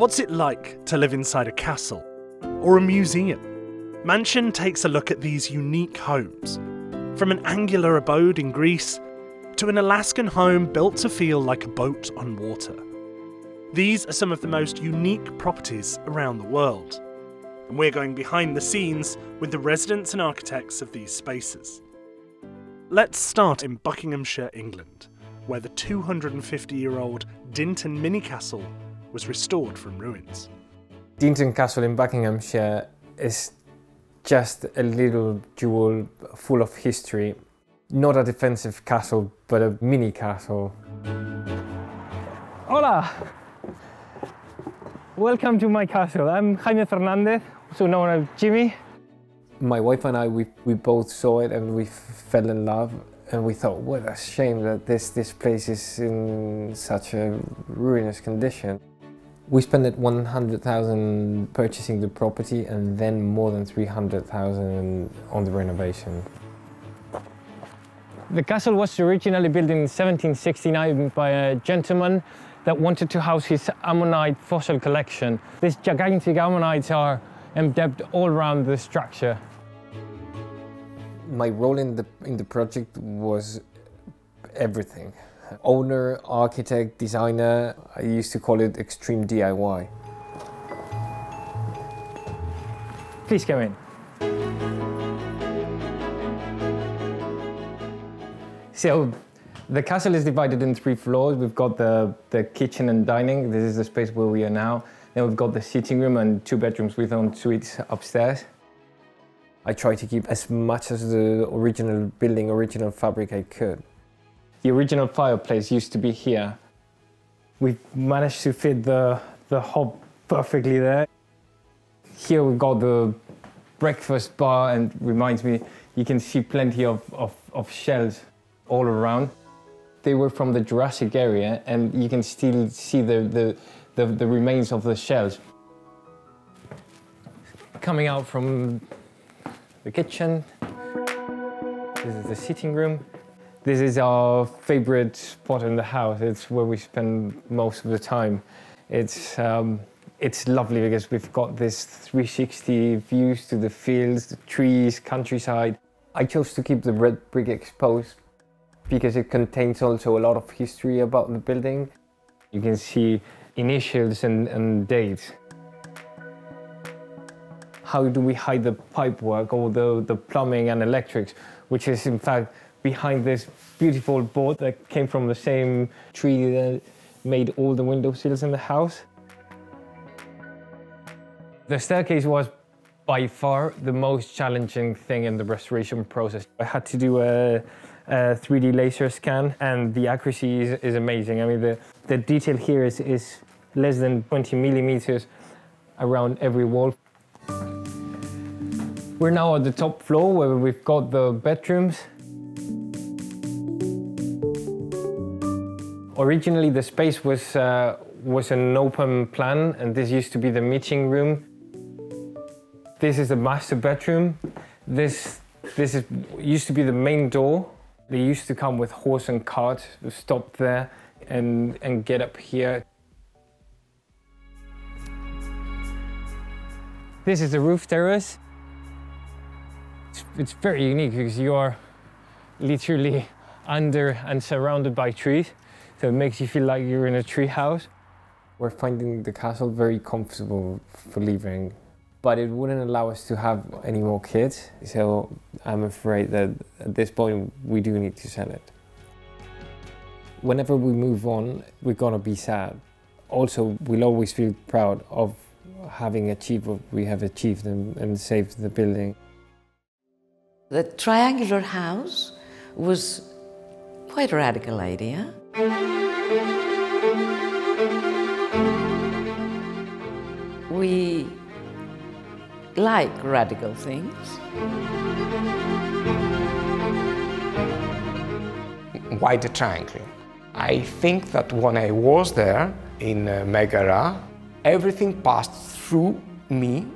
What's it like to live inside a castle? Or a museum? Mansion takes a look at these unique homes, from an angular abode in Greece to an Alaskan home built to feel like a boat on water. These are some of the most unique properties around the world, and we're going behind the scenes with the residents and architects of these spaces. Let's start in Buckinghamshire, England, where the 250-year-old Dinton Mini Castle was restored from ruins. Dinton Castle in Buckinghamshire is just a little jewel full of history. Not a defensive castle, but a mini castle. Hola! Welcome to my castle. I'm Jaime Fernandez, also known as Jimmy. My wife and I, we both saw it and we fell in love. And we thought, what a shame that this place is in such a ruinous condition. We spent 100,000 purchasing the property and then more than 300,000 on the renovation. The castle was originally built in 1769 by a gentleman that wanted to house his ammonite fossil collection. These gigantic ammonites are embedded all around the structure. My role in the project was everything. Owner, architect, designer. I used to call it extreme DIY. Please come in. So, the castle is divided in three floors. We've got the kitchen and dining. This is the space where we are now. Then we've got the sitting room and two bedrooms with own suites upstairs. I tried to keep as much as the original building, original fabric I could. The original fireplace used to be here. We've managed to fit the hob perfectly there. Here we've got the breakfast bar, and reminds me, you can see plenty of shells all around. They were from the Jurassic area, and you can still see the remains of the shells. Coming out from the kitchen, this is the sitting room. This is our favorite spot in the house. It's where we spend most of the time. It's lovely because we've got this 360 views to the fields, the trees, countryside. I chose to keep the red brick exposed because it contains also a lot of history about the building. You can see initials and dates. How do we hide the pipework or the plumbing and electrics, which is in fact behind this beautiful board that came from the same tree that made all the windowsills in the house. The staircase was by far the most challenging thing in the restoration process. I had to do a 3D laser scan, and the accuracy is amazing. I mean, the detail here is less than 20 millimeters around every wall. We're now at the top floor where we've got the bedrooms. Originally, the space was an open plan, and this used to be the meeting room. This is the master bedroom. This used to be the main door. They used to come with horse and cart, stop there and get up here. This is the roof terrace. It's very unique because you are literally under and surrounded by trees. So it makes you feel like you're in a tree house. We're finding the castle very comfortable for living, but it wouldn't allow us to have any more kids. So I'm afraid that at this point, we do need to sell it. Whenever we move on, we're gonna be sad. Also, we'll always feel proud of having achieved what we have achieved and saved the building. The triangular house was quite a radical idea. We like radical things. Why the triangle? I think that when I was there in Megara, everything passed through me,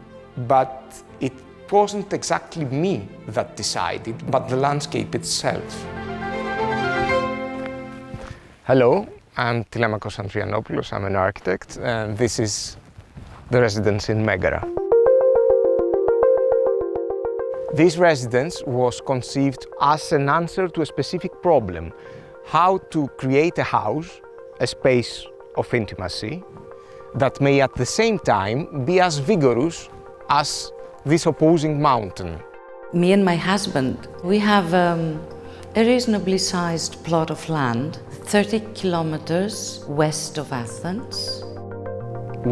but it wasn't exactly me that decided, but the landscape itself. Hello, I'm Telemachos Andrianopoulos, I'm an architect, and this is the residence in Megara. This residence was conceived as an answer to a specific problem: how to create a house, a space of intimacy, that may at the same time be as vigorous as this opposing mountain. Me and my husband, we have a reasonably sized plot of land 30 kilometers west of Athens.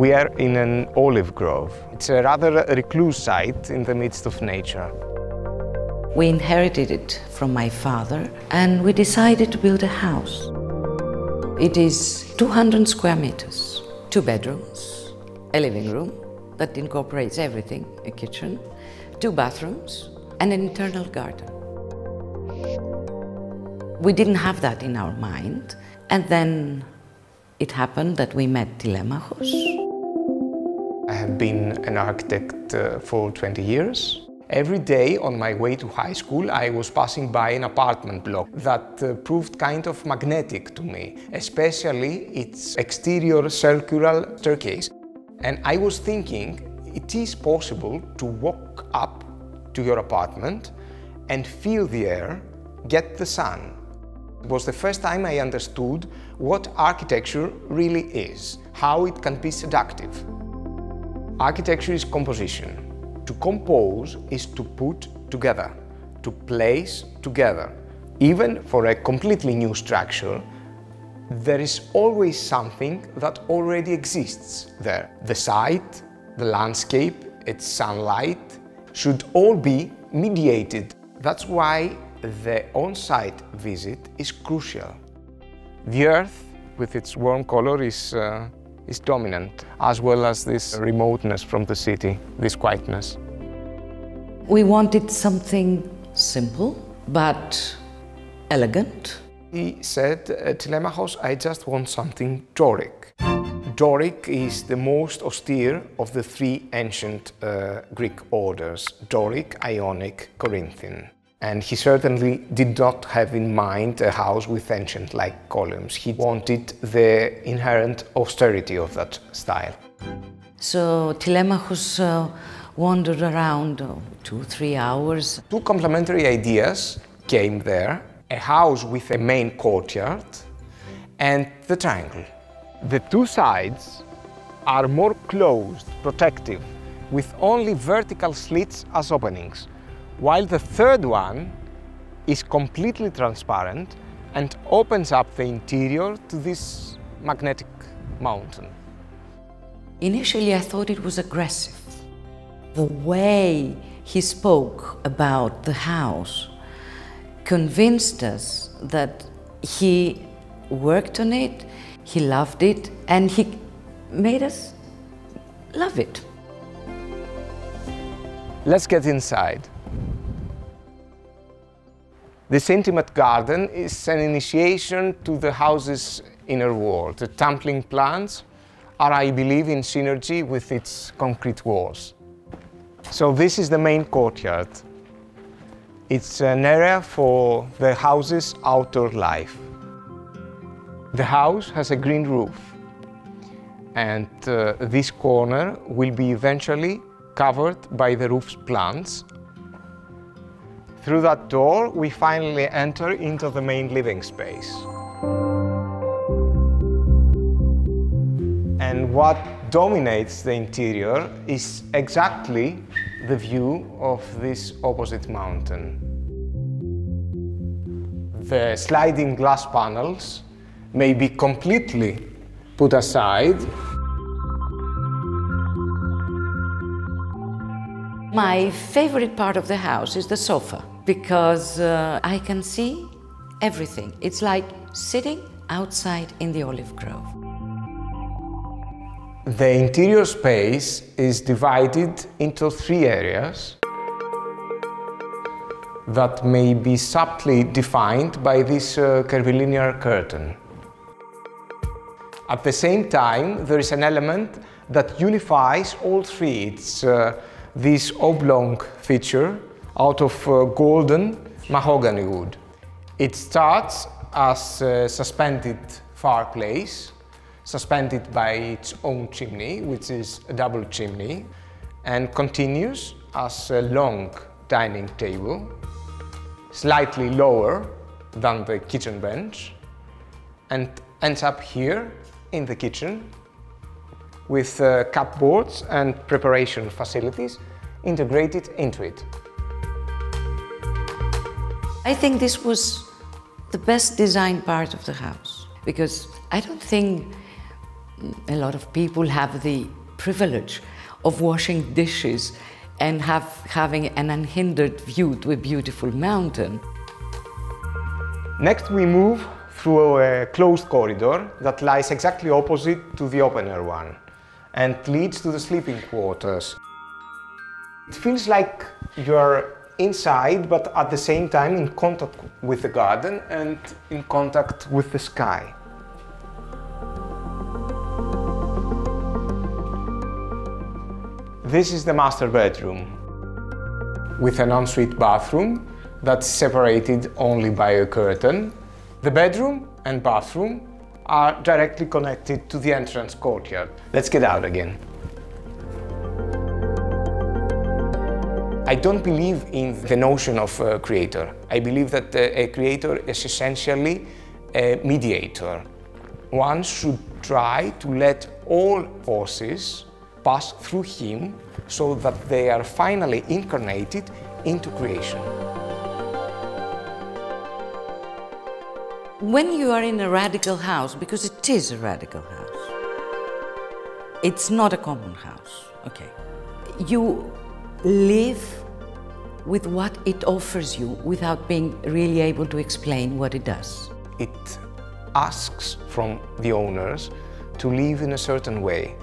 We are in an olive grove. It's a rather recluse site in the midst of nature. We inherited it from my father and we decided to build a house. It is 200 square meters, 2 bedrooms, a living room that incorporates everything, a kitchen, 2 bathrooms and an internal garden. We didn't have that in our mind, and then it happened that we met Telemachos. I have been an architect for 20 years. Every day on my way to high school, I was passing by an apartment block that proved kind of magnetic to me, especially its exterior circular staircase. And I was thinking, it is possible to walk up to your apartment and feel the air, get the sun. It was the first time I understood what architecture really is, how it can be seductive. Architecture is composition. To compose is to put together, to place together. Even for a completely new structure, there is always something that already exists there. The site, the landscape, its sunlight should all be mediated. That's why the on-site visit is crucial. The earth, with its warm color, is dominant, as well as this remoteness from the city, this quietness. We wanted something simple, but elegant. He said, Telemachos, I just want something Doric. Doric is the most austere of the 3 ancient Greek orders, Doric, Ionic, Corinthian. And he certainly did not have in mind a house with ancient-like columns. He wanted the inherent austerity of that style. So Telemachos wandered around 2-3 hours. 2 complementary ideas came there: a house with a main courtyard and the triangle. The 2 sides are more closed, protective, with only vertical slits as openings, while the 3rd one is completely transparent and opens up the interior to this magnetic mountain. Initially, I thought it was aggressive. The way he spoke about the house convinced us that he worked on it, he loved it, and he made us love it. Let's get inside. This intimate garden is an initiation to the house's inner world. The tumbling plants are, I believe, in synergy with its concrete walls. So this is the main courtyard. It's an area for the house's outdoor life. The house has a green roof, and this corner will be eventually covered by the roof's plants. Through that door, we finally enter into the main living space. And what dominates the interior is exactly the view of this opposite mountain. The sliding glass panels may be completely put aside. My favorite part of the house is the sofa, because I can see everything. It's like sitting outside in the olive grove. The interior space is divided into 3 areas that may be subtly defined by this curvilinear curtain. At the same time, there is an element that unifies all 3. It's this oblong feature out of golden mahogany wood. It starts as a suspended fireplace suspended by its own chimney, which is a double chimney, and continues as a long dining table, slightly lower than the kitchen bench, and ends up here in the kitchen with cupboards and preparation facilities integrated into it. I think this was the best designed part of the house, because I don't think a lot of people have the privilege of washing dishes and having an unhindered view to a beautiful mountain. Next we move through a closed corridor that lies exactly opposite to the open-air one and leads to the sleeping quarters. It feels like you're inside, but at the same time in contact with the garden and in contact with the sky. This is the master bedroom, with an ensuite bathroom that's separated only by a curtain. The bedroom and bathroom are directly connected to the entrance courtyard. Let's get out again. I don't believe in the notion of a creator. I believe that a creator is essentially a mediator. One should try to let all forces pass through him so that they are finally incarnated into creation. When you are in a radical house, because it is a radical house, it's not a common house, okay? You live with what it offers you without being really able to explain what it does. It asks from the owners to live in a certain way,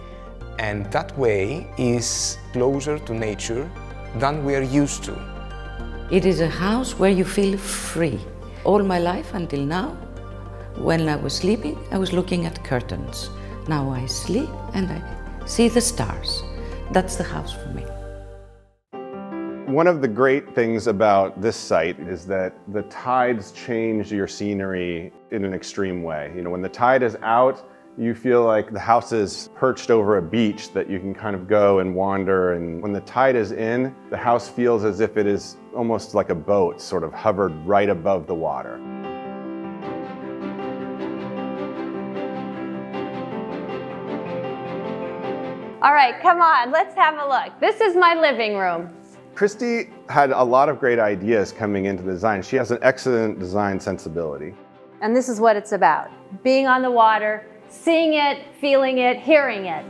and that way is closer to nature than we are used to. It is a house where you feel free. All my life until now, when I was sleeping, I was looking at curtains. Now I sleep and I see the stars. That's the house for me. One of the great things about this site is that the tides change your scenery in an extreme way. You know, when the tide is out, you feel like the house is perched over a beach that you can kind of go and wander. And when the tide is in, the house feels as if it is almost like a boat, sort of hovered right above the water. All right, come on, let's have a look. This is my living room. Christy had a lot of great ideas coming into the design. She has an excellent design sensibility. And this is what it's about, being on the water, seeing it, feeling it, hearing it.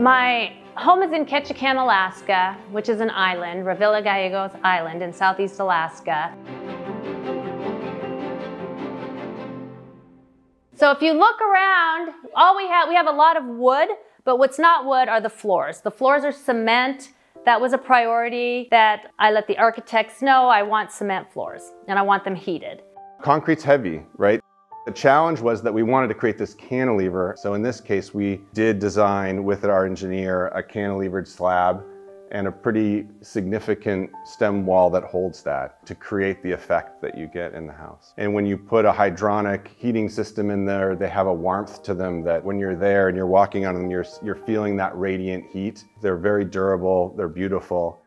My home is in Ketchikan, Alaska, which is an island, Revilla Gaigedo's Island in southeast Alaska. So if you look around, all we have a lot of wood, but what's not wood are the floors. The floors are cement. That was a priority that I let the architects know. I want cement floors and I want them heated. Concrete's heavy, right? The challenge was that we wanted to create this cantilever. So in this case, we did design with our engineer a cantilevered slab and a pretty significant stem wall that holds that to create the effect that you get in the house. And when you put a hydronic heating system in there, they have a warmth to them that when you're there and you're walking on them, you're feeling that radiant heat. They're very durable, they're beautiful.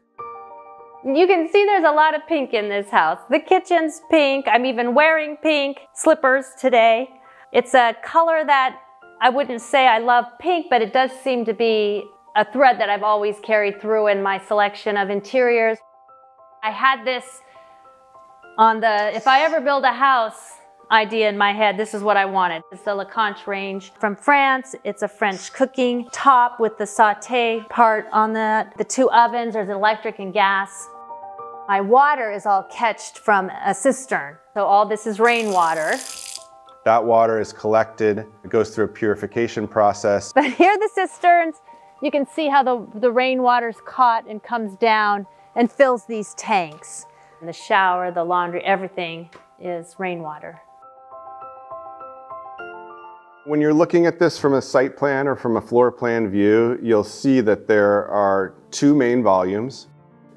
You can see there's a lot of pink in this house. The kitchen's pink. I'm even wearing pink slippers today. It's a color that I wouldn't say I love pink, but it does seem to be a thread that I've always carried through in my selection of interiors. I had this on the, if I ever build a house idea in my head, this is what I wanted. It's the Lacanche range from France. It's a French cooking top with the saute part on that. The two ovens, there's electric and gas. My water is all catched from a cistern. So all this is rainwater. That water is collected. It goes through a purification process. But here are the cisterns. You can see how the rainwater's caught and comes down and fills these tanks. And the shower, the laundry, everything is rainwater. When you're looking at this from a site plan or from a floor plan view, you'll see that there are two main volumes.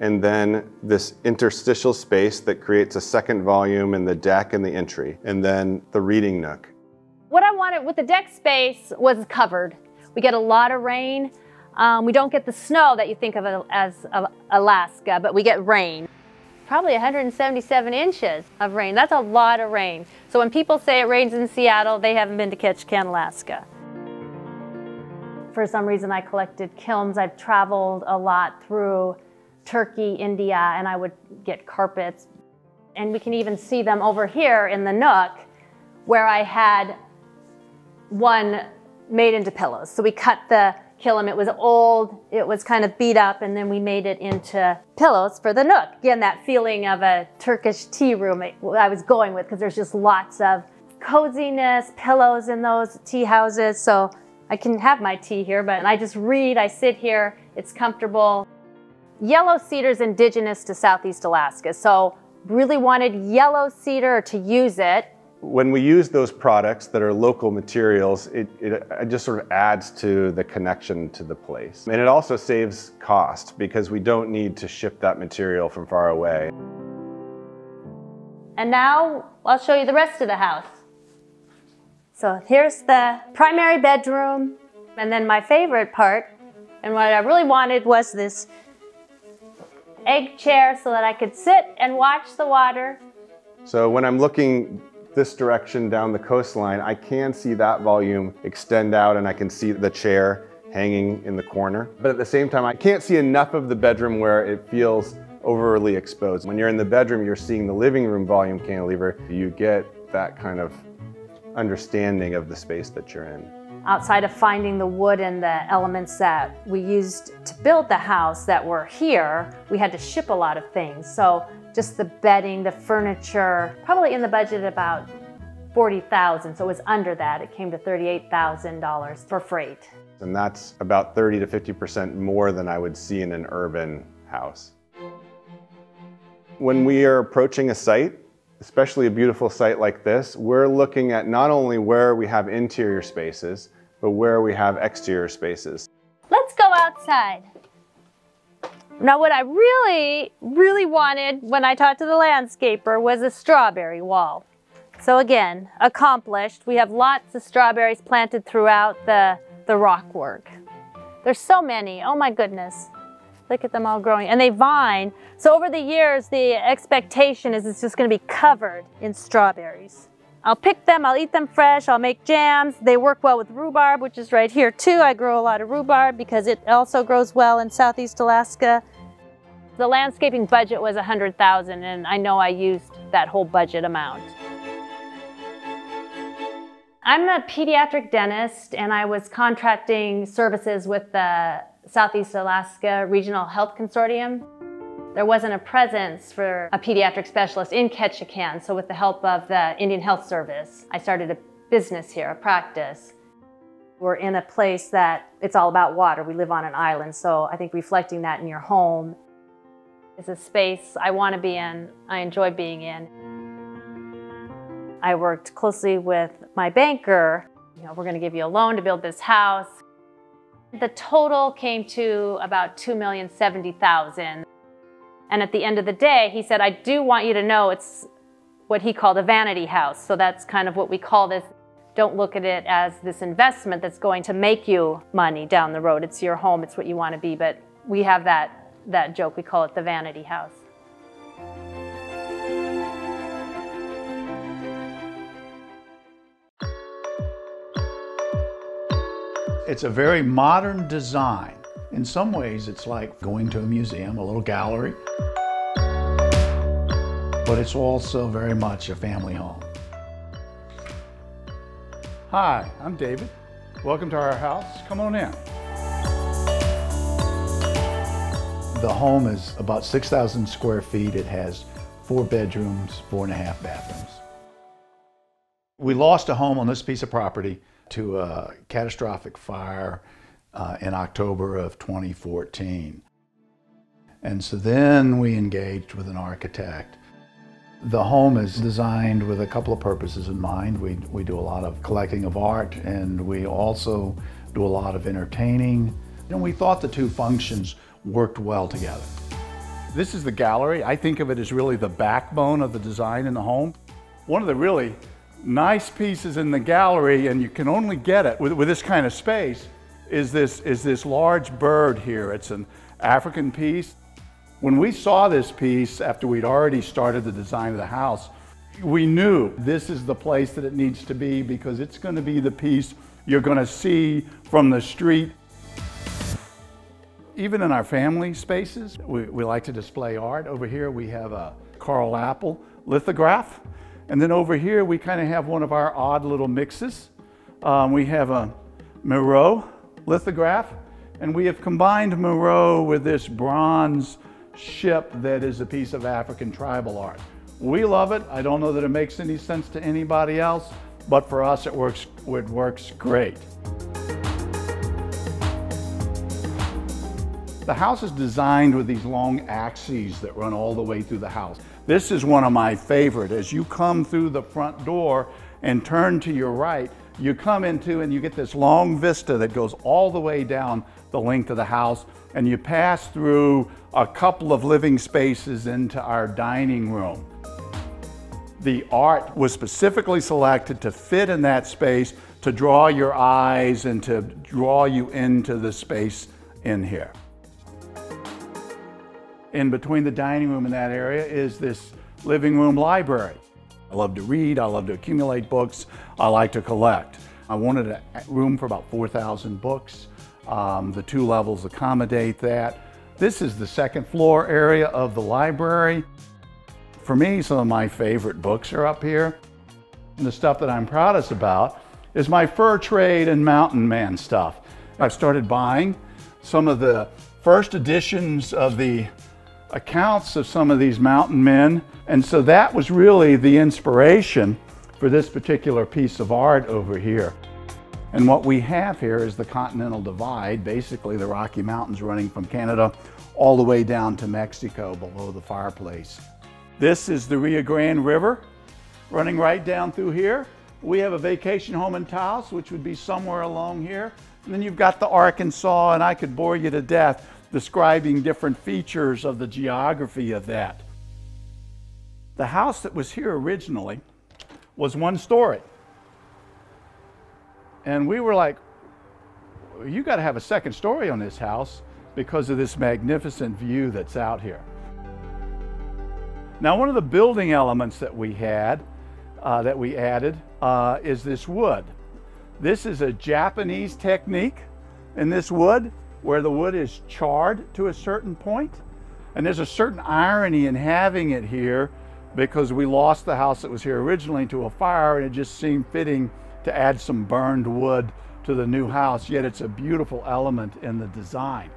and then this interstitial space that creates a second volume in the deck and the entry, and then the reading nook. What I wanted with the deck space was covered. We get a lot of rain. We don't get the snow that you think of as Alaska, but we get rain. Probably 177 inches of rain. That's a lot of rain. So when people say it rains in Seattle, they haven't been to Ketchikan, Alaska. For some reason, I collected kilns. I've traveled a lot through Turkey, India, and I would get carpets. And we can even see them over here in the nook where I had one made into pillows. So we cut the kiln. It was old, it was kind of beat up, and then we made it into pillows for the nook. Again, that feeling of a Turkish tea room I was going with, because there's just lots of coziness, pillows in those tea houses. So I can have my tea here, but I just read, I sit here, it's comfortable. Yellow cedar is indigenous to Southeast Alaska, so really wanted yellow cedar to use it. When we use those products that are local materials, it just sort of adds to the connection to the place. And it also saves cost because we don't need to ship that material from far away. And now I'll show you the rest of the house. So here's the primary bedroom. And then my favorite part, and what I really wanted, was this egg chair so that I could sit and watch the water. So when I'm looking this direction down the coastline, I can see that volume extend out and I can see the chair hanging in the corner. But at the same time, I can't see enough of the bedroom where it feels overly exposed. When you're in the bedroom, you're seeing the living room volume cantilever. You get that kind of understanding of the space that you're in. Outside of finding the wood and the elements that we used to build the house that were here, we had to ship a lot of things. So just the bedding, the furniture, probably in the budget about $40,000. So it was under that. It came to $38,000 for freight. And that's about 30 to 50% more than I would see in an urban house. When we are approaching a site, especially a beautiful site like this, we're looking at not only where we have interior spaces, but where we have exterior spaces. Let's go outside. Now, what I really, really wanted when I talked to the landscaper was a strawberry wall. So again, accomplished. We have lots of strawberries planted throughout the rock work. There's so many, oh my goodness. Look at them all growing, and they vine. So over the years, the expectation is it's just gonna be covered in strawberries. I'll pick them, I'll eat them fresh, I'll make jams. They work well with rhubarb, which is right here too. I grow a lot of rhubarb because it also grows well in Southeast Alaska. The landscaping budget was $100,000, and I know I used that whole budget amount. I'm a pediatric dentist, and I was contracting services with the Southeast Alaska Regional Health Consortium. There wasn't a presence for a pediatric specialist in Ketchikan, so with the help of the Indian Health Service, I started a business here, a practice. We're in a place that it's all about water. We live on an island, so I think reflecting that in your home is a space I want to be in, I enjoy being in. I worked closely with my banker. You know, we're going to give you a loan to build this house. The total came to about $2,070,000. And at the end of the day, he said, I do want you to know it's what he called a vanity house. So that's kind of what we call this. Don't look at it as this investment that's going to make you money down the road. It's your home, it's what you want to be. But we have that joke, we call it the vanity house. It's a very modern design. In some ways, it's like going to a museum, a little gallery. But it's also very much a family home. Hi, I'm David. Welcome to our house. Come on in. The home is about 6,000 square feet. It has 4 bedrooms, 4.5 bathrooms. We lost a home on this piece of property to a catastrophic fire in October of 2014. And so then we engaged with an architect. The home is designed with a couple of purposes in mind. We do a lot of collecting of art, and we also do a lot of entertaining. And we thought the two functions worked well together. This is the gallery. I think of it as really the backbone of the design in the home. One of the really nice pieces in the gallery, and you can only get it with this kind of space, is this large bird here. It's an African piece. When we saw this piece after we'd already started the design of the house, we knew this is the place that it needs to be because it's going to be the piece you're going to see from the street. Even in our family spaces, we like to display art. Over here we have a Carl Apple lithograph. And then over here we kind of have one of our odd little mixes. We have a Moreau lithograph, and we have combined Moreau with this bronze ship that is a piece of African tribal art. We love it. I don't know that it makes any sense to anybody else, but for us it works great. The house is designed with these long axes that run all the way through the house. This is one of my favorite. As you come through the front door and turn to your right, you come into and you get this long vista that goes all the way down the length of the house, and you pass through a couple of living spaces into our dining room. The art was specifically selected to fit in that space, to draw your eyes and to draw you into the space in here. In between the dining room and that area is this living room library. I love to read, I love to accumulate books, I like to collect. I wanted a room for about 4,000 books. The two levels accommodate that. This is the second floor area of the library. For me, some of my favorite books are up here. And the stuff that I'm proudest about is my fur trade and mountain man stuff. I've started buying some of the first editions of the accounts of some of these mountain men, and so that was really the inspiration for this particular piece of art over here. And what we have here is the Continental Divide, basically the Rocky Mountains running from Canada all the way down to Mexico below the fireplace. This is the Rio Grande River running right down through here. We have a vacation home in Taos, which would be somewhere along here, and then you've got the Arkansas, and I could bore you to death describing different features of the geography of that. The house that was here originally was one story. And we were like, you got to have a second story on this house because of this magnificent view that's out here. Now, one of the building elements that we had, that we added is this wood. This is a Japanese technique in this wood, where the wood is charred to a certain point. And there's a certain irony in having it here because we lost the house that was here originally to a fire, and it just seemed fitting to add some burned wood to the new house, yet it's a beautiful element in the design.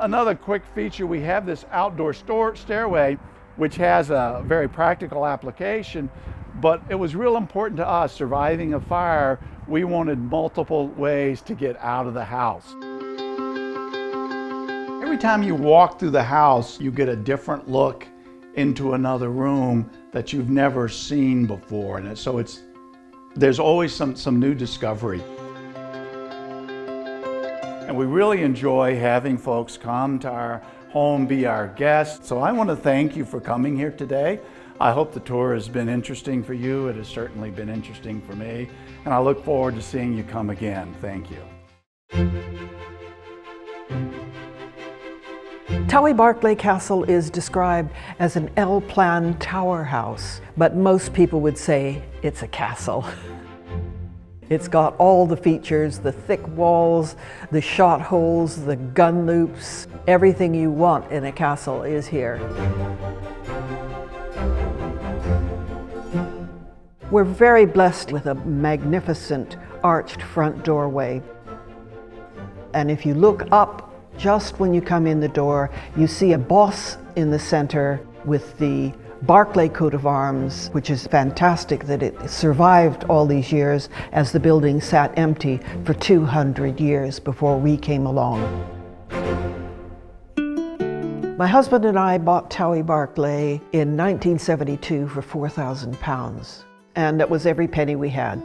Another quick feature, we have this outdoor stairway, which has a very practical application, but it was real important to us, surviving a fire. We wanted multiple ways to get out of the house. Every time you walk through the house, you get a different look into another room that you've never seen before. And so there's always some new discovery. And we really enjoy having folks come to our home, be our guests. So I want to thank you for coming here today. I hope the tour has been interesting for you. It has certainly been interesting for me. And I look forward to seeing you come again. Thank you. Towie Barclay Castle is described as an L-plan tower house, but most people would say it's a castle. It's got all the features, the thick walls, the shot holes, the gun loops. Everything you want in a castle is here. We're very blessed with a magnificent arched front doorway. And if you look up, just when you come in the door, you see a boss in the center with the Barclay coat of arms, which is fantastic that it survived all these years as the building sat empty for 200 years before we came along. My husband and I bought Towie Barclay in 1972 for £4,000, and that was every penny we had.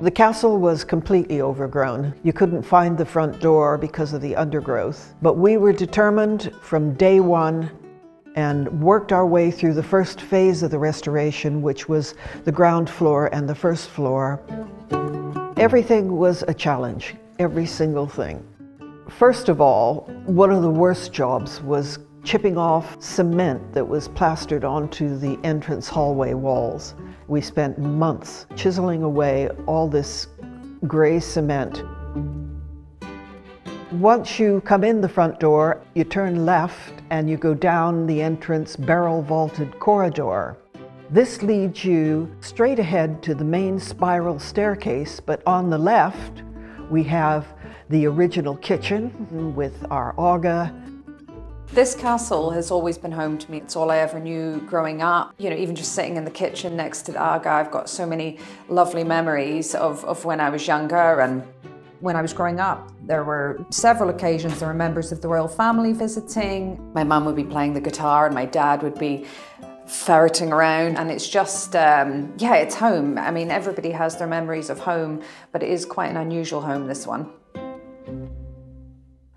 The castle was completely overgrown. You couldn't find the front door because of the undergrowth. But we were determined from day one and worked our way through the first phase of the restoration, which was the ground floor and the first floor. Everything was a challenge, every single thing. First of all, one of the worst jobs was chipping off cement that was plastered onto the entrance hallway walls. We spent months chiseling away all this gray cement. Once you come in the front door, you turn left and you go down the entrance barrel vaulted corridor. This leads you straight ahead to the main spiral staircase, but on the left, we have the original kitchen with our auger. This castle has always been home to me. It's all I ever knew growing up. You know, even just sitting in the kitchen next to the auger, I've got so many lovely memories of when I was younger. And when I was growing up, there were several occasions there were members of the royal family visiting. My mum would be playing the guitar and my dad would be ferreting around, and it's just, yeah, it's home. I mean, everybody has their memories of home, but it is quite an unusual home, this one.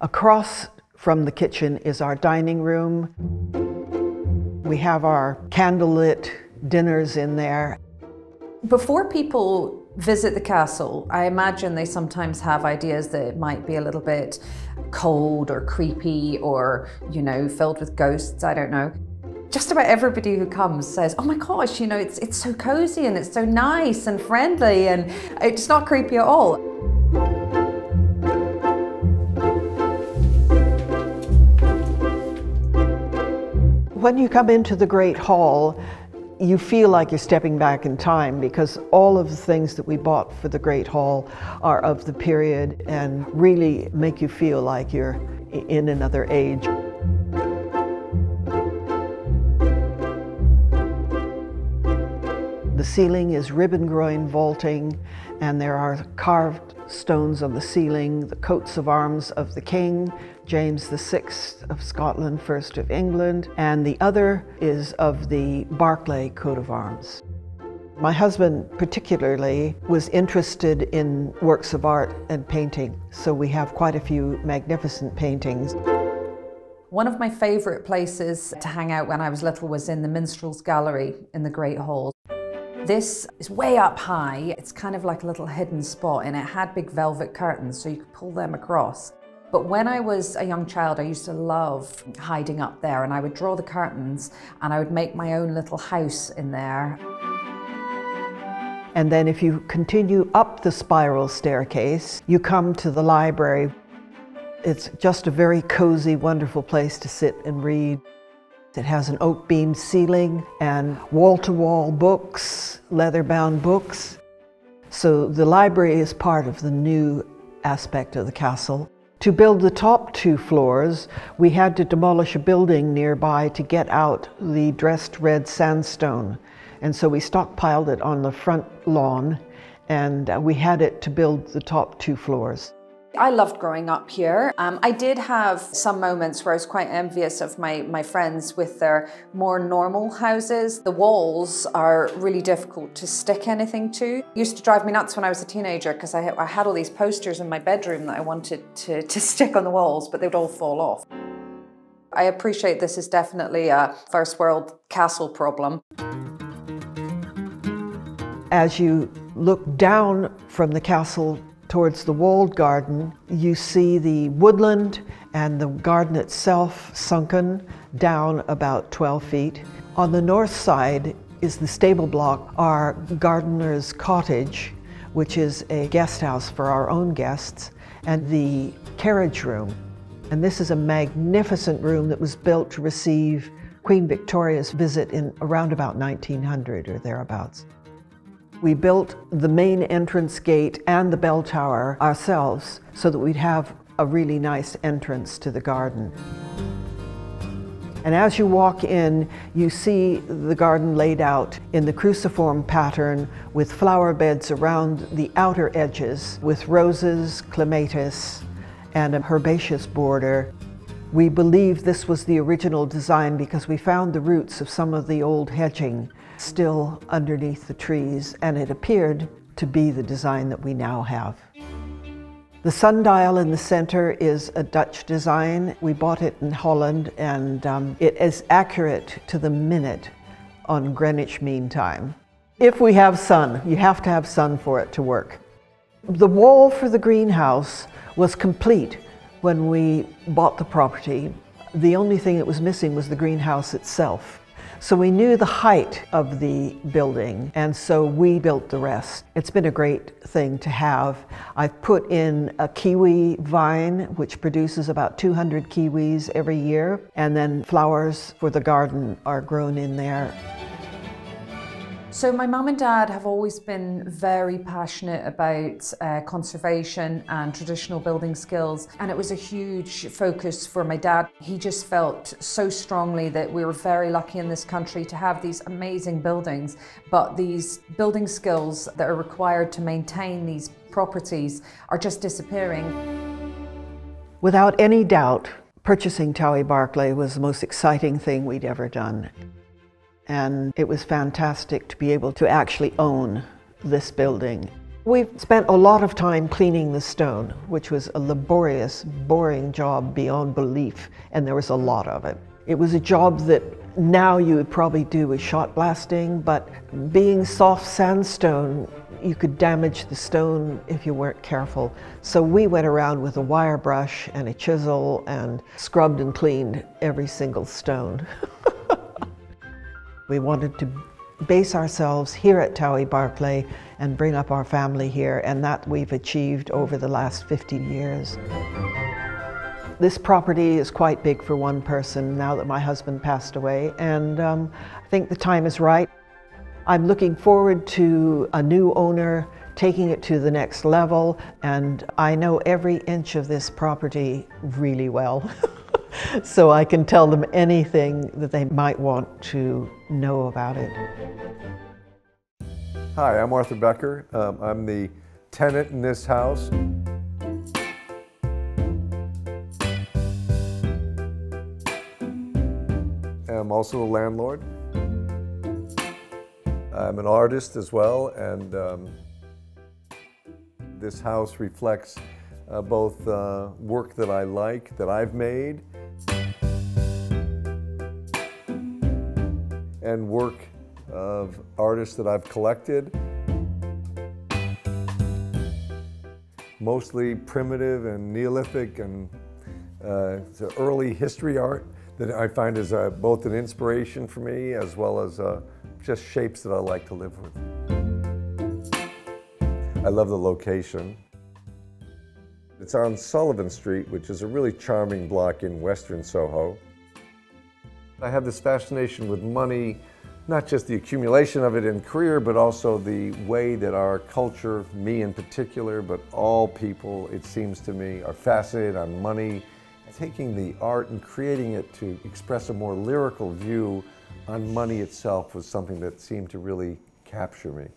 Across from the kitchen is our dining room. We have our candlelit dinners in there. Before people visit the castle, I imagine they sometimes have ideas that it might be a little bit cold or creepy or, you know, filled with ghosts, I don't know. Just about everybody who comes says, oh my gosh, you know, it's so cozy and it's so nice and friendly and it's not creepy at all. When you come into the Great Hall, you feel like you're stepping back in time because all of the things that we bought for the Great Hall are of the period and really make you feel like you're in another age. The ceiling is ribbon groin vaulting, and there are carved stones on the ceiling, the coats of arms of the King, James VI of Scotland, first of England, and the other is of the Barclay coat of arms. My husband particularly was interested in works of art and painting, so we have quite a few magnificent paintings. One of my favorite places to hang out when I was little was in the Minstrels Gallery in the Great Hall. This is way up high. It's kind of like a little hidden spot, and it had big velvet curtains so you could pull them across. But when I was a young child, I used to love hiding up there, and I would draw the curtains and I would make my own little house in there. And then if you continue up the spiral staircase, you come to the library. It's just a very cozy, wonderful place to sit and read. It has an oak beam ceiling and wall-to-wall books, leather-bound books. So the library is part of the new aspect of the castle. To build the top two floors, we had to demolish a building nearby to get out the dressed red sandstone. And so we stockpiled it on the front lawn, and we had it to build the top two floors. I loved growing up here. I did have some moments where I was quite envious of my friends with their more normal houses. The walls are really difficult to stick anything to. It used to drive me nuts when I was a teenager because I had all these posters in my bedroom that I wanted to stick on the walls, but they would all fall off. I appreciate this is definitely a first world castle problem. As you look down from the castle towards the walled garden, you see the woodland and the garden itself sunken down about 12 feet. On the north side is the stable block, our gardener's cottage, which is a guest house for our own guests, and the carriage room. And this is a magnificent room that was built to receive Queen Victoria's visit in around about 1900 or thereabouts. We built the main entrance gate and the bell tower ourselves so that we'd have a really nice entrance to the garden. And as you walk in, you see the garden laid out in the cruciform pattern with flower beds around the outer edges with roses, clematis, and a herbaceous border. We believe this was the original design because we found the roots of some of the old hedging still underneath the trees, and it appeared to be the design that we now have. The sundial in the center is a Dutch design. We bought it in Holland, and it is accurate to the minute on Greenwich Mean Time. If we have sun, you have to have sun for it to work. The wall for the greenhouse was complete when we bought the property. The only thing that was missing was the greenhouse itself. So we knew the height of the building, and so we built the rest. It's been a great thing to have. I've put in a kiwi vine, which produces about 200 kiwis every year, and then flowers for the garden are grown in there. So my mum and dad have always been very passionate about conservation and traditional building skills, and it was a huge focus for my dad. He just felt so strongly that we were very lucky in this country to have these amazing buildings, but these building skills that are required to maintain these properties are just disappearing. Without any doubt, purchasing Towie Barclay was the most exciting thing we'd ever done. And it was fantastic to be able to actually own this building. We've spent a lot of time cleaning the stone, which was a laborious, boring job beyond belief, and there was a lot of it. It was a job that now you would probably do with shot blasting, but being soft sandstone, you could damage the stone if you weren't careful. So we went around with a wire brush and a chisel and scrubbed and cleaned every single stone. We wanted to base ourselves here at Towie Barclay and bring up our family here, and that we've achieved over the last 50 years. This property is quite big for one person now that my husband passed away, and I think the time is right. I'm looking forward to a new owner taking it to the next level, and I know every inch of this property really well. So I can tell them anything that they might want to know about it. Hi, I'm Arthur Becker. I'm the tenant in this house. I'm also the landlord. I'm an artist as well, and this house reflects both work that I like, that I've made, and work of artists that I've collected. Mostly primitive and Neolithic and early history art that I find is both an inspiration for me as well as just shapes that I like to live with. I love the location. It's on Sullivan Street, which is a really charming block in western Soho. I have this fascination with money, not just the accumulation of it in career, but also the way that our culture, me in particular, but all people, it seems to me, are fascinated on money. Taking the art and creating it to express a more lyrical view on money itself was something that seemed to really capture me.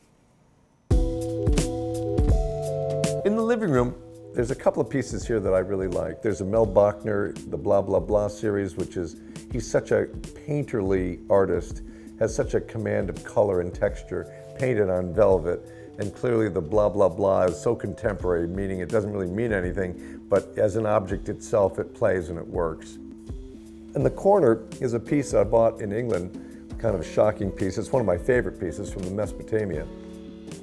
In the living room, there's a couple of pieces here that I really like. There's a Mel Bachner, the Blah Blah Blah series, which is, he's such a painterly artist, has such a command of color and texture, painted on velvet, and clearly the Blah Blah Blah is so contemporary, meaning it doesn't really mean anything, but as an object itself, it plays and it works. In the corner is a piece I bought in England, kind of a shocking piece. It's one of my favorite pieces from Mesopotamia.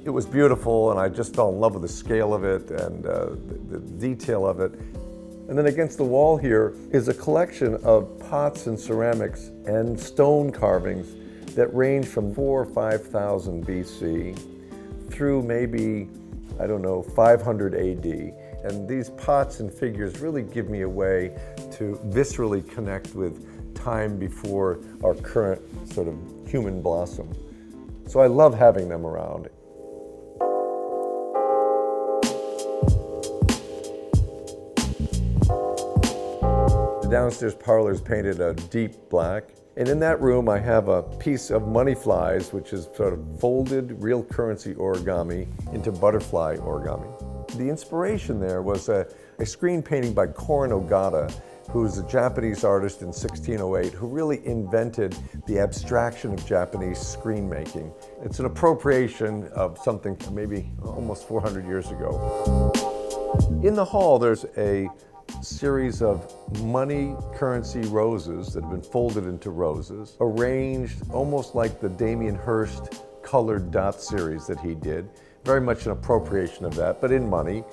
It was beautiful, and I just fell in love with the scale of it and the detail of it. And then against the wall here is a collection of pots and ceramics and stone carvings that range from 4,000 or 5,000 BC through maybe, I don't know, 500 AD. And these pots and figures really give me a way to viscerally connect with time before our current sort of human blossom. So I love having them around. The downstairs parlor's painted a deep black, and in that room I have a piece of money flies, which is sort of folded real currency origami into butterfly origami. The inspiration there was a screen painting by Korin Ogata, who's a Japanese artist in 1608 who really invented the abstraction of Japanese screen making. It's an appropriation of something from maybe almost 400 years ago. In the hall, there's a series of money currency roses that have been folded into roses, arranged almost like the Damien Hirst colored dot series that he did. Very much an appropriation of that, but in money.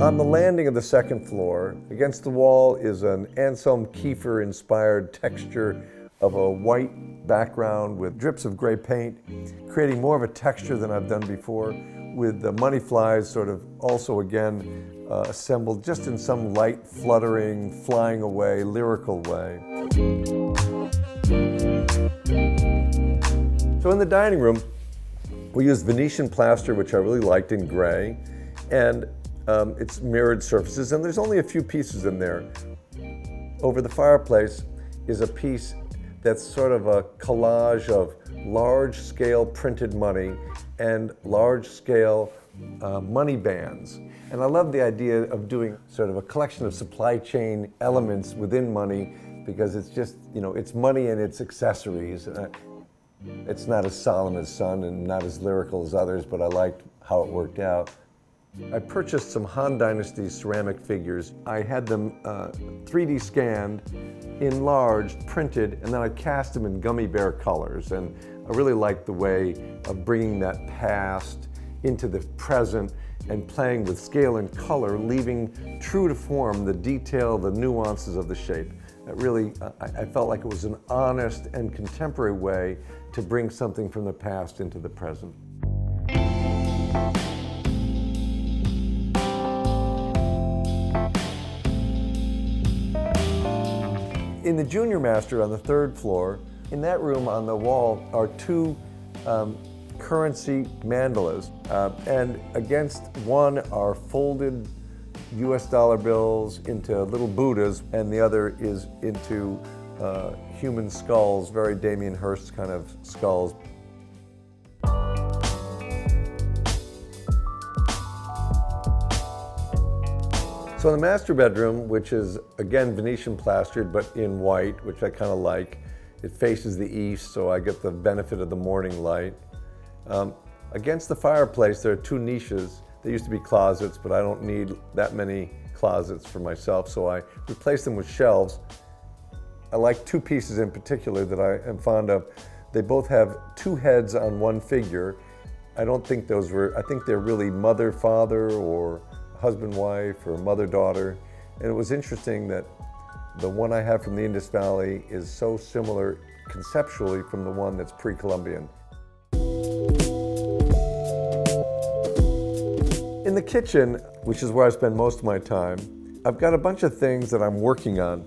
On the landing of the second floor, against the wall is an Anselm Kiefer inspired texture of a white background with drips of gray paint, creating more of a texture than I've done before, with the money flies sort of also again assembled just in some light, fluttering, flying away, lyrical way. So in the dining room, we used Venetian plaster, which I really liked in gray, and it's mirrored surfaces, and there's only a few pieces in there. Over the fireplace is a piece that's sort of a collage of large-scale printed money and large-scale money bands. And I love the idea of doing sort of a collection of supply chain elements within money, because it's just, you know, it's money and its accessories. It's not as solemn as Sun and not as lyrical as others, but I liked how it worked out. I purchased some Han Dynasty ceramic figures. I had them 3D scanned, enlarged, printed, and then I cast them in gummy bear colors. And I really liked the way of bringing that past into the present and playing with scale and color, leaving true to form the detail, the nuances of the shape. It really, I felt like it was an honest and contemporary way to bring something from the past into the present. In the Junior Master on the third floor, in that room on the wall are two currency mandalas, and against one are folded US dollar bills into little Buddhas, and the other is into human skulls, very Damien Hirst kind of skulls. So in the master bedroom, which is again Venetian plastered but in white, which I kind of like, it faces the east, so I get the benefit of the morning light. Against the fireplace there are two niches. They used to be closets, but I don't need that many closets for myself, so I replaced them with shelves. I like two pieces in particular that I am fond of. They both have two heads on one figure. I don't think those were, I think they're really mother-father or husband-wife or mother-daughter. And it was interesting that the one I have from the Indus Valley is so similar conceptually from the one that's pre-Columbian. In the kitchen, which is where I spend most of my time, I've got a bunch of things that I'm working on.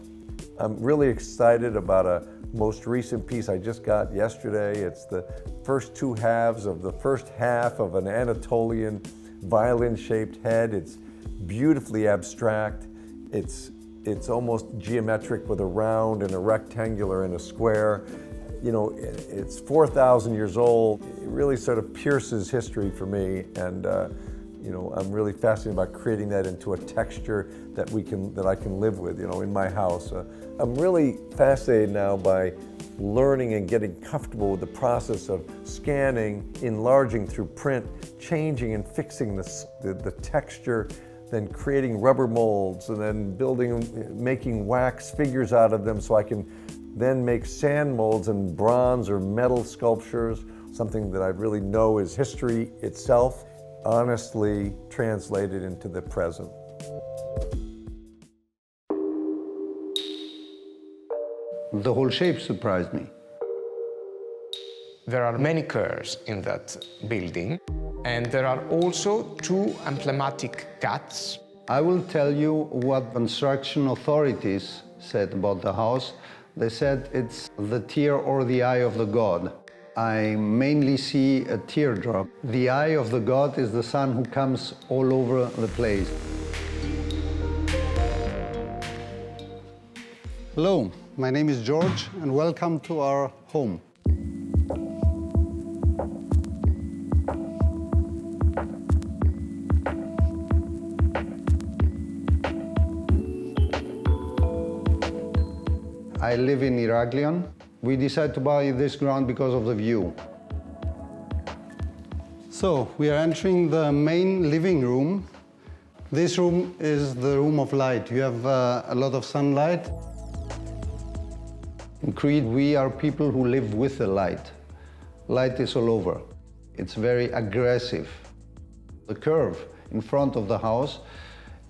I'm really excited about a most recent piece I just got yesterday. It's the first two halves of the first half of an Anatolian violin-shaped head. It's beautifully abstract. It's almost geometric with a round and a rectangular and a square. You know, it's 4,000 years old. It really sort of pierces history for me, and you know, I'm really fascinated about creating that into a texture that I can live with, you know, in my house. I'm really fascinated now by learning and getting comfortable with the process of scanning, enlarging through print, changing and fixing the texture, then creating rubber molds, and then building, making wax figures out of them so I can then make sand molds and bronze or metal sculptures, something that I really know is history itself, honestly translated into the present. The whole shape surprised me. There are many curves in that building, and there are also two emblematic cats. I will tell you what construction authorities said about the house. They said it's the tear or the eye of the god. I mainly see a teardrop. The eye of the god is the sun who comes all over the place. Hello, my name is George, and welcome to our home. I live in Iraklion. We decided to buy this ground because of the view. So we are entering the main living room. This room is the room of light. You have a lot of sunlight. In Crete, we are people who live with the light. Light is all over. It's very aggressive. The curve in front of the house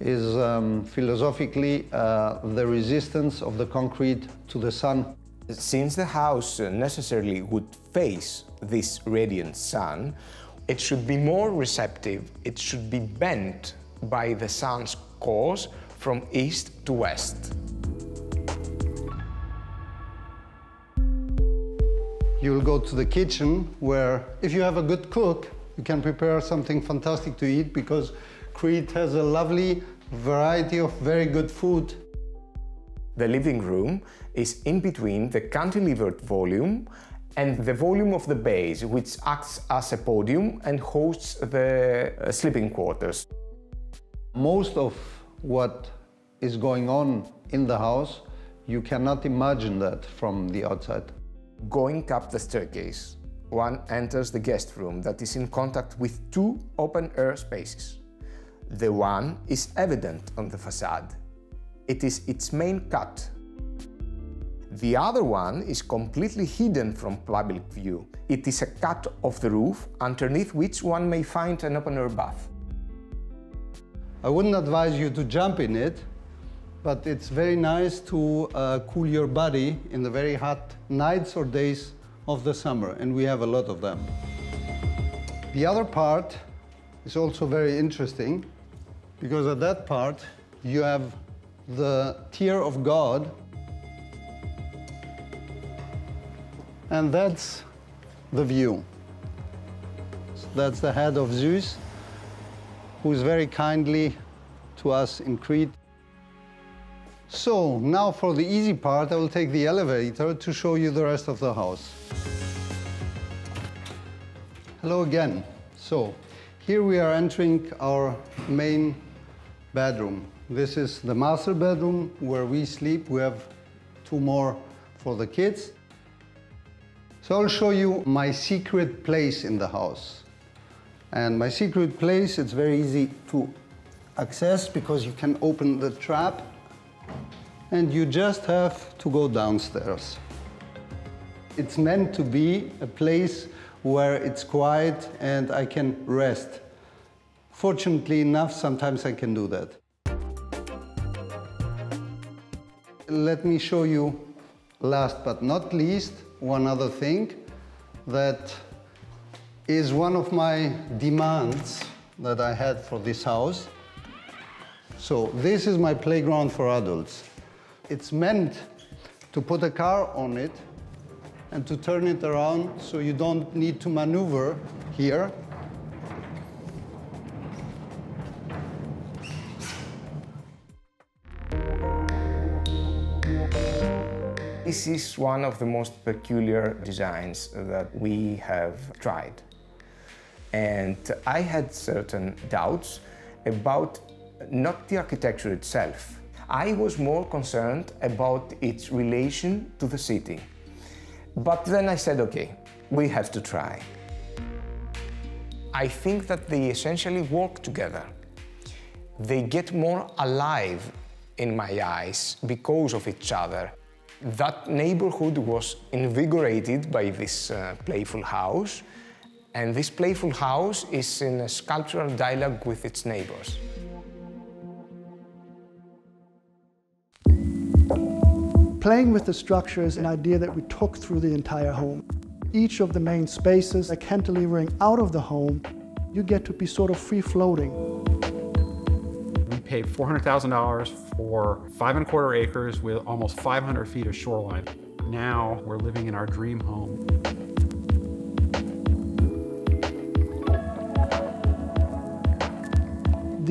is philosophically the resistance of the concrete to the sun. Since the house necessarily would face this radiant sun, it should be more receptive, it should be bent by the sun's course from east to west. You'll go to the kitchen where, if you have a good cook, you can prepare something fantastic to eat because Crete has a lovely variety of very good food. The living room is in between the cantilevered volume and the volume of the base, which acts as a podium and hosts the sleeping quarters. Most of what is going on in the house, you cannot imagine that from the outside. Going up the staircase, one enters the guest room that is in contact with two open-air spaces. The one is evident on the facade. It is its main cut. The other one is completely hidden from public view. It is a cut of the roof, underneath which one may find an open-air bath. I wouldn't advise you to jump in it, but it's very nice to cool your body in the very hot nights or days of the summer, and we have a lot of them. The other part is also very interesting, because at that part, you have the tier of God. And that's the view. So that's the head of Zeus, who is very kindly to us in Crete. So now for the easy part, I will take the elevator to show you the rest of the house. Hello again. So here we are entering our main bedroom. This is the master bedroom where we sleep. We have two more for the kids. So I'll show you my secret place in the house. And my secret place, it's very easy to access because you can open the trap and you just have to go downstairs. It's meant to be a place where it's quiet and I can rest. Fortunately enough, sometimes I can do that. Let me show you, last but not least, one other thing that is one of my demands that I had for this house. So this is my playground for adults. It's meant to put a car on it and to turn it around so you don't need to maneuver here. This is one of the most peculiar designs that we have tried. And I had certain doubts about not the architecture itself. I was more concerned about its relation to the city. But then I said, okay, we have to try. I think that they essentially work together. They get more alive in my eyes because of each other. That neighborhood was invigorated by this playful house, and this playful house is in a sculptural dialogue with its neighbors. Playing with the structure is an idea that we took through the entire home. Each of the main spaces are cantilevering out of the home. You get to be sort of free-floating. Paid $400,000 for 5 1/4 acres with almost 500 feet of shoreline. Now we're living in our dream home.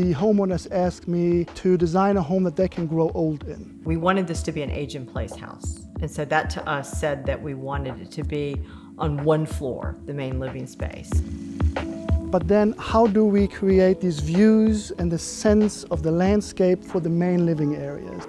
The homeowners asked me to design a home that they can grow old in. We wanted this to be an age-in-place house. And so that to us said that we wanted it to be on one floor, the main living space. But then how do we create these views and the sense of the landscape for the main living areas?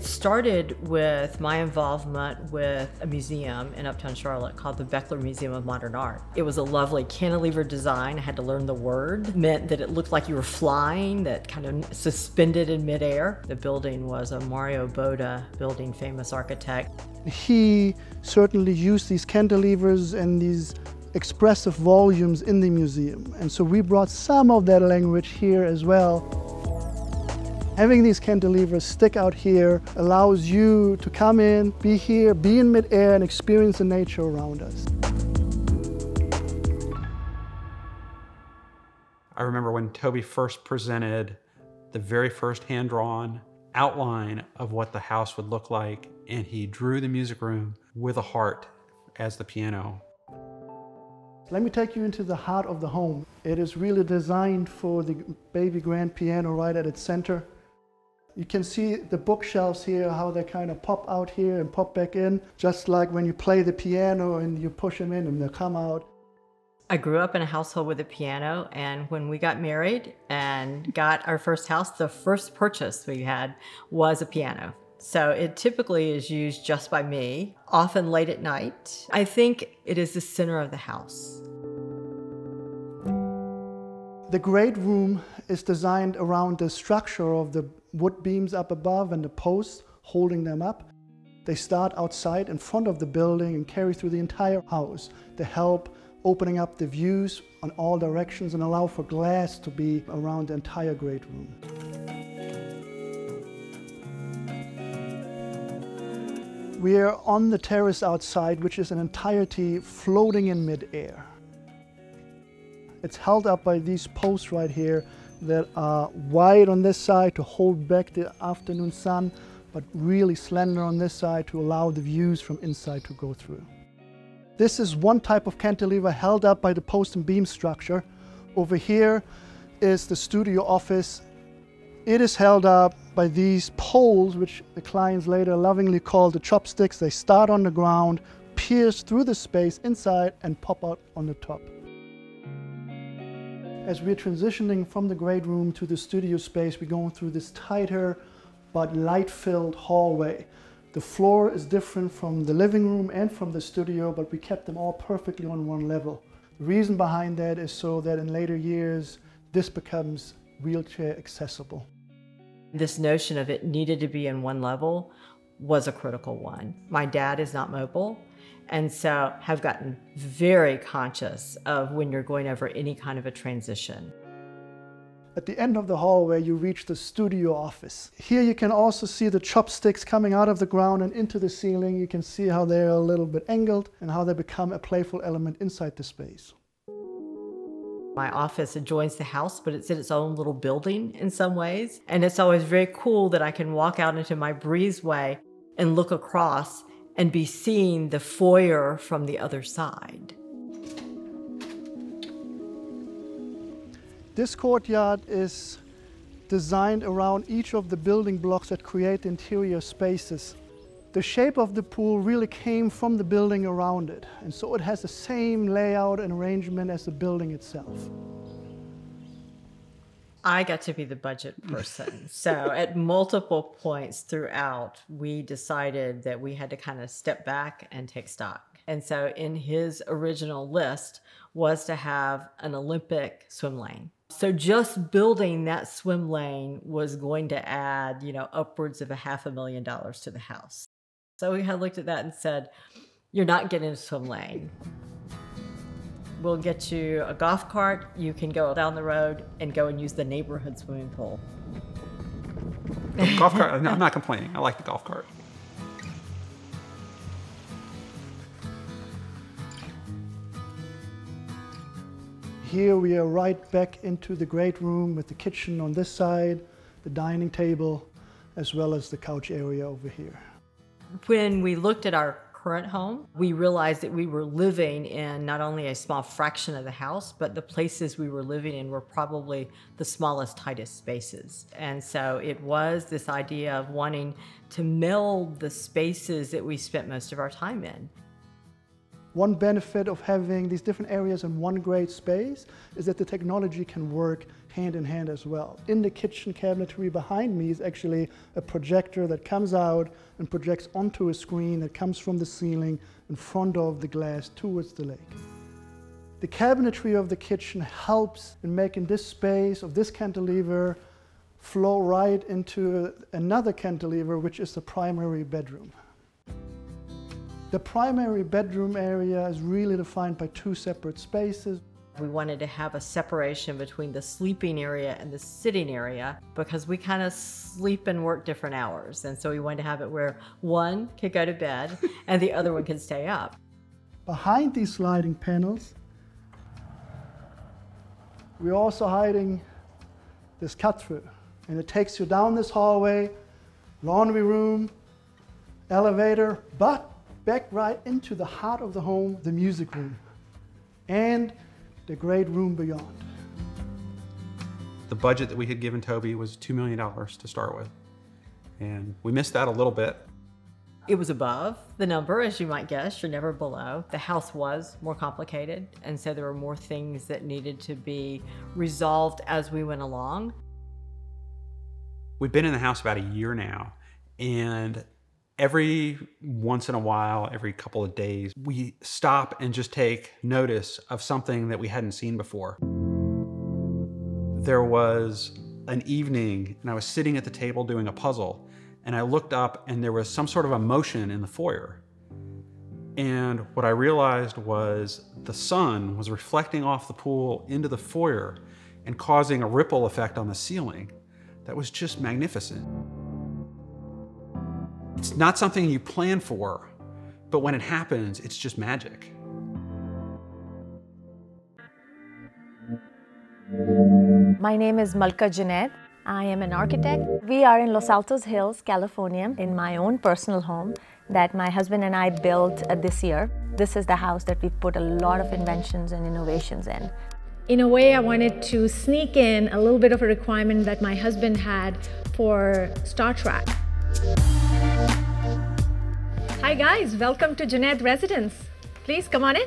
It started with my involvement with a museum in Uptown Charlotte called the Beckler Museum of Modern Art. It was a lovely cantilever design. I had to learn the word. It meant that it looked like you were flying, that kind of suspended in midair. The building was a Mario Botta building, famous architect. He certainly used these cantilevers and these expressive volumes in the museum. And so we brought some of that language here as well. Having these cantilevers stick out here allows you to come in, be here, be in midair, and experience the nature around us. I remember when Towie first presented the very first hand-drawn outline of what the house would look like, and he drew the music room with a heart as the piano. Let me take you into the heart of the home. It is really designed for the baby grand piano right at its center. You can see the bookshelves here, how they kind of pop out here and pop back in, just like when you play the piano and you push them in and they'll come out. I grew up in a household with a piano, and when we got married and got our first house, the first purchase we had was a piano. So it typically is used just by me, often late at night. I think it is the center of the house. The great room is designed around the structure of the wood beams up above and the posts holding them up. They start outside in front of the building and carry through the entire house. They help opening up the views on all directions and allow for glass to be around the entire great room. We are on the terrace outside, which is an entirety floating in midair. It's held up by these posts right here that are wide on this side to hold back the afternoon sun, but really slender on this side to allow the views from inside to go through. This is one type of cantilever held up by the post and beam structure. Over here is the studio office. It is held up by these poles, which the clients later lovingly called the chopsticks. They start on the ground, pierce through the space inside, and pop out on the top. As we're transitioning from the great room to the studio space, we're going through this tighter but light-filled hallway. The floor is different from the living room and from the studio, but we kept them all perfectly on one level. The reason behind that is so that in later years, this becomes wheelchair accessible. This notion of it needed to be in one level was a critical one. My dad is not mobile, and so have gotten very conscious of when you're going over any kind of a transition. At the end of the hallway, you reach the studio office. Here you can also see the chopsticks coming out of the ground and into the ceiling. You can see how they're a little bit angled and how they become a playful element inside the space. My office adjoins the house, but it's in its own little building in some ways. And it's always very cool that I can walk out into my breezeway and look across and be seeing the foyer from the other side. This courtyard is designed around each of the building blocks that create interior spaces. The shape of the pool really came from the building around it, and so it has the same layout and arrangement as the building itself. I got to be the budget person. So at multiple points throughout, we decided that we had to kind of step back and take stock. And so in his original list was to have an Olympic swim lane. So just building that swim lane was going to add, upwards of $500,000 to the house. So we had looked at that and said, you're not getting a swim lane. We'll get you a golf cart. You can go down the road and go and use the neighborhood swimming pool. The golf cart, I'm not complaining. I like the golf cart. Here we are right back into the great room with the kitchen on this side, the dining table, as well as the couch area over here. When we looked at our current home, we realized that we were living in not only a small fraction of the house, but the places we were living in were probably the smallest, tightest spaces. And so it was this idea of wanting to meld the spaces that we spent most of our time in. One benefit of having these different areas in one great space is that the technology can work hand in hand as well. In the kitchen cabinetry behind me is actually a projector that comes out and projects onto a screen that comes from the ceiling in front of the glass towards the lake. The cabinetry of the kitchen helps in making this space of this cantilever flow right into another cantilever, which is the primary bedroom. The primary bedroom area is really defined by two separate spaces. We wanted to have a separation between the sleeping area and the sitting area because we kind of sleep and work different hours. And so we wanted to have it where one could go to bed and the other one could stay up. Behind these sliding panels, we're also hiding this cut-through. And it takes you down this hallway, laundry room, elevator, but back right into the heart of the home, the music room, and the great room beyond. The budget that we had given Towie was $2 million to start with, and we missed that a little bit. It was above the number, as you might guess. You're never below. The house was more complicated, and so there were more things that needed to be resolved as we went along. We've been in the house about a year now, and every once in a while, every couple of days, we stop and just take notice of something that we hadn't seen before. There was an evening, and I was sitting at the table doing a puzzle, and I looked up, and there was some sort of a motion in the foyer. And what I realized was the sun was reflecting off the pool into the foyer and causing a ripple effect on the ceiling that was just magnificent. It's not something you plan for, but when it happens, it's just magic. My name is Malka Janet. I am an architect. We are in Los Altos Hills, California, in my own personal home that my husband and I built this year. This is the house that we've put a lot of inventions and innovations in. In a way, I wanted to sneak in a little bit of a requirement that my husband had for Star Trek. Hi guys, welcome to Janet Residence. Please come on in.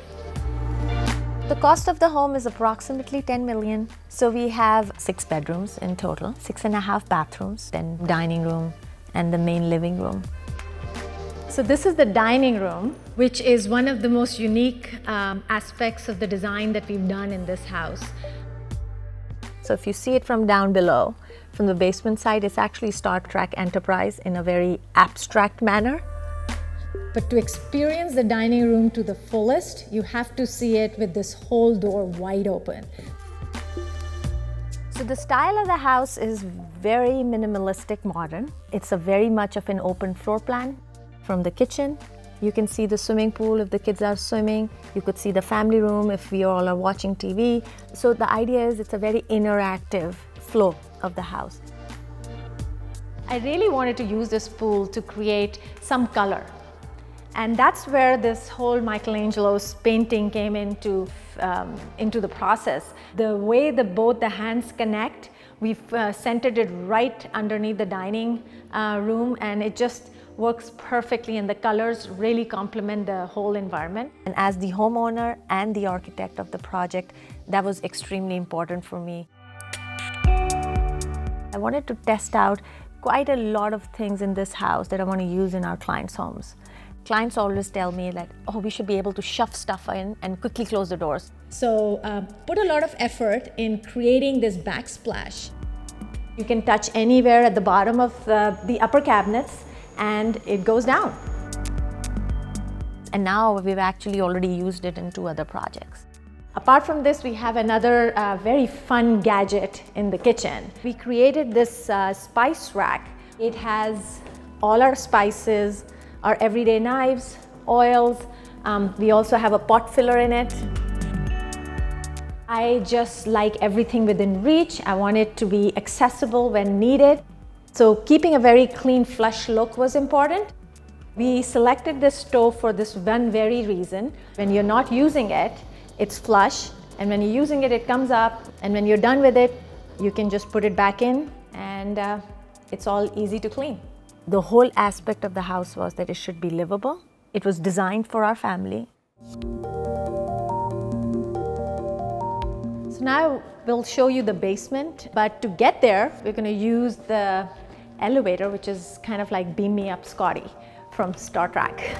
The cost of the home is approximately $10 million. So we have 6 bedrooms in total, 6.5 bathrooms, then dining room and the main living room. So this is the dining room, which is one of the most unique aspects of the design that we've done in this house. So if you see it from down below, from the basement side, it's actually Star Trek Enterprise in a very abstract manner. But to experience the dining room to the fullest, you have to see it with this whole door wide open. So the style of the house is very minimalistic modern. It's a very much of an open floor plan. From the kitchen, you can see the swimming pool if the kids are swimming. You could see the family room if we all are watching TV. So the idea is it's a very interactive flow of the house. I really wanted to use this pool to create some color. And that's where this whole Michelangelo's painting came into the process. The way both the hands connect, we've centered it right underneath the dining room, and it just works perfectly, and the colors really complement the whole environment. And as the homeowner and the architect of the project, that was extremely important for me. I wanted to test out quite a lot of things in this house that I want to use in our clients' homes. Clients always tell me that, oh, we should be able to shove stuff in and quickly close the doors. So put a lot of effort in creating this backsplash. You can touch anywhere at the bottom of the upper cabinets and it goes down. And now we've actually already used it in 2 other projects. Apart from this, we have another very fun gadget in the kitchen. We created this spice rack. It has all our spices, our everyday knives, oils. We also have a pot filler in it. I just like everything within reach. I want it to be accessible when needed. So keeping a very clean, flush look was important. We selected this stove for this one very reason. When you're not using it, it's flush. And when you're using it, it comes up. And when you're done with it, you can just put it back in, and it's all easy to clean. The whole aspect of the house was that it should be livable. It was designed for our family. So now we'll show you the basement, but to get there, we're going to use the elevator, which is kind of like Beam Me Up Scotty from Star Trek.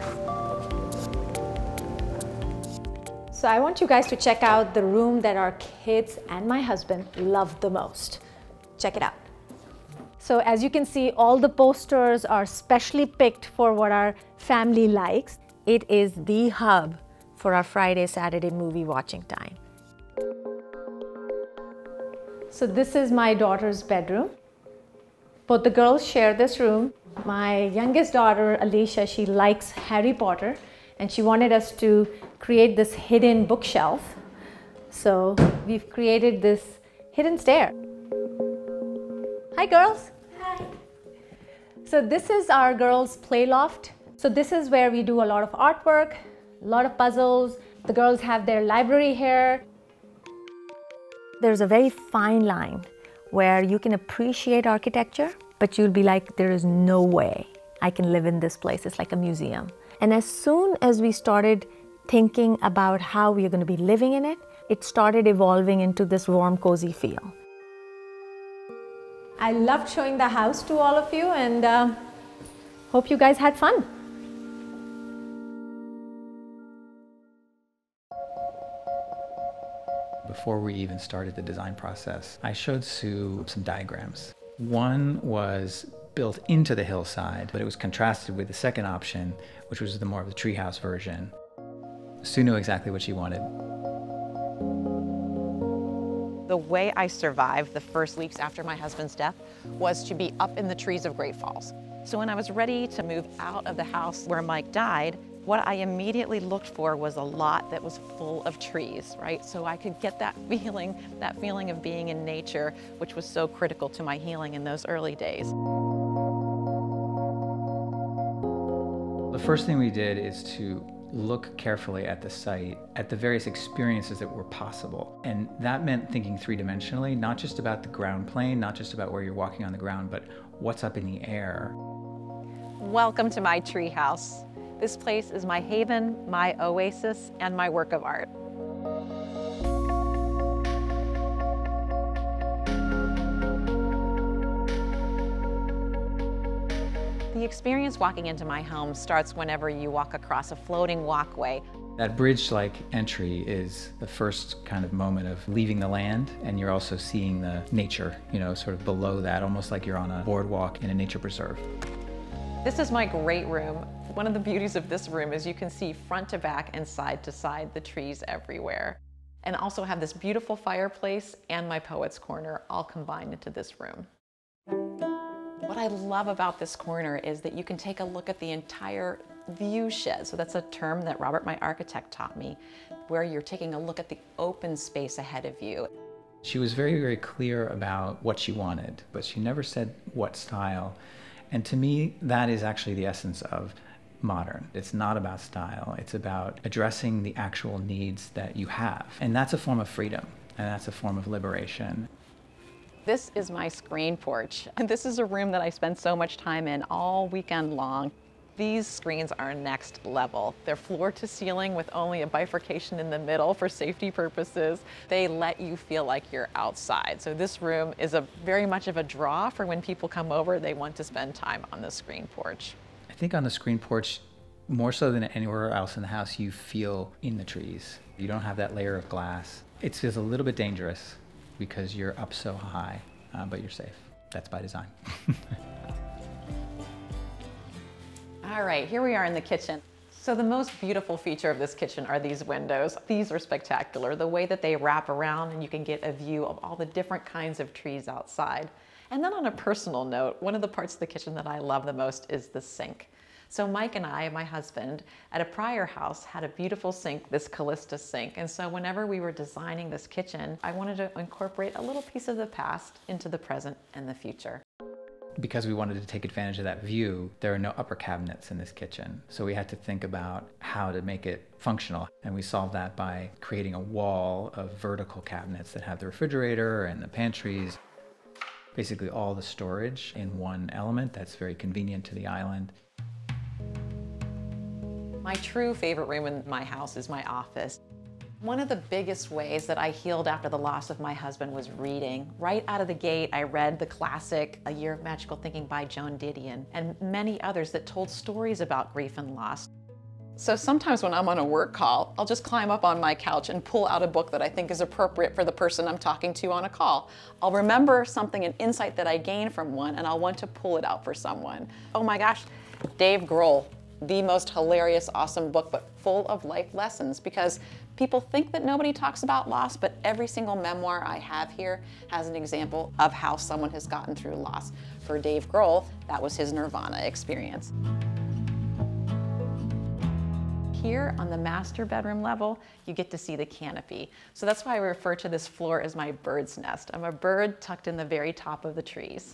So I want you guys to check out the room that our kids and my husband love the most. Check it out. So as you can see, all the posters are specially picked for what our family likes. It is the hub for our Friday, Saturday movie watching time. So this is my daughter's bedroom. Both the girls share this room. My youngest daughter, Alicia, she likes Harry Potter, and she wanted us to create this hidden bookshelf. So we've created this hidden stair. Hi, girls. Hi. So this is our girls' play loft. So this is where we do a lot of artwork, a lot of puzzles. The girls have their library here. There's a very fine line where you can appreciate architecture, but you'll be like, there is no way I can live in this place. It's like a museum. And as soon as we started thinking about how we are going to be living in it, it started evolving into this warm, cozy feel. I loved showing the house to all of you, and hope you guys had fun. Before we even started the design process, I showed Sue some diagrams. One was built into the hillside, but it was contrasted with the second option, which was the more of the treehouse version. Sue knew exactly what she wanted. The way I survived the first weeks after my husband's death was to be up in the trees of Great Falls. So when I was ready to move out of the house where Mike died, what I immediately looked for was a lot that was full of trees, right? So I could get that feeling of being in nature, which was so critical to my healing in those early days. The first thing we did is to look carefully at the site, at the various experiences that were possible. And that meant thinking three-dimensionally, not just about the ground plane, not just about where you're walking on the ground, but what's up in the air. Welcome to my treehouse. This place is my haven, my oasis, and my work of art. The experience walking into my home starts whenever you walk across a floating walkway. That bridge-like entry is the first kind of moment of leaving the land, and you're also seeing the nature, you know, sort of below that, almost like you're on a boardwalk in a nature preserve. This is my great room. One of the beauties of this room is you can see front to back and side to side the trees everywhere. And also have this beautiful fireplace and my poet's corner all combined into this room. What I love about this corner is that you can take a look at the entire view shed. So that's a term that Robert, my architect, taught me, where you're taking a look at the open space ahead of you. She was very, very clear about what she wanted, but she never said what style. And to me, that is actually the essence of modern. It's not about style. It's about addressing the actual needs that you have. And that's a form of freedom, and that's a form of liberation. This is my screen porch, and this is a room that I spend so much time in all weekend long. These screens are next level. They're floor to ceiling with only a bifurcation in the middle for safety purposes. They let you feel like you're outside. So this room is a very much of a draw for when people come over, they want to spend time on the screen porch. I think on the screen porch, more so than anywhere else in the house, you feel in the trees. You don't have that layer of glass. It's just a little bit dangerous, because you're up so high, but you're safe. That's by design. All right, here we are in the kitchen. So the most beautiful feature of this kitchen are these windows. These are spectacular, the way that they wrap around, and you can get a view of all the different kinds of trees outside. And then on a personal note, one of the parts of the kitchen that I love the most is the sink. So Mike and I, my husband, at a prior house had a beautiful sink, this Callista sink. And so whenever we were designing this kitchen, I wanted to incorporate a little piece of the past into the present and the future. Because we wanted to take advantage of that view, there are no upper cabinets in this kitchen. So we had to think about how to make it functional. And we solved that by creating a wall of vertical cabinets that have the refrigerator and the pantries, basically all the storage in one element that's very convenient to the island. My true favorite room in my house is my office. One of the biggest ways that I healed after the loss of my husband was reading. Right out of the gate, I read the classic A Year of Magical Thinking by Joan Didion and many others that told stories about grief and loss. So sometimes when I'm on a work call, I'll just climb up on my couch and pull out a book that I think is appropriate for the person I'm talking to on a call. I'll remember something, an insight that I gained from one, and I'll want to pull it out for someone. Oh my gosh, Dave Grohl. The most hilarious, awesome book, but full of life lessons, because people think that nobody talks about loss, but every single memoir I have here has an example of how someone has gotten through loss. For Dave Grohl, that was his Nirvana experience. Here on the master bedroom level, you get to see the canopy. So that's why I refer to this floor as my bird's nest. I'm a bird tucked in the very top of the trees.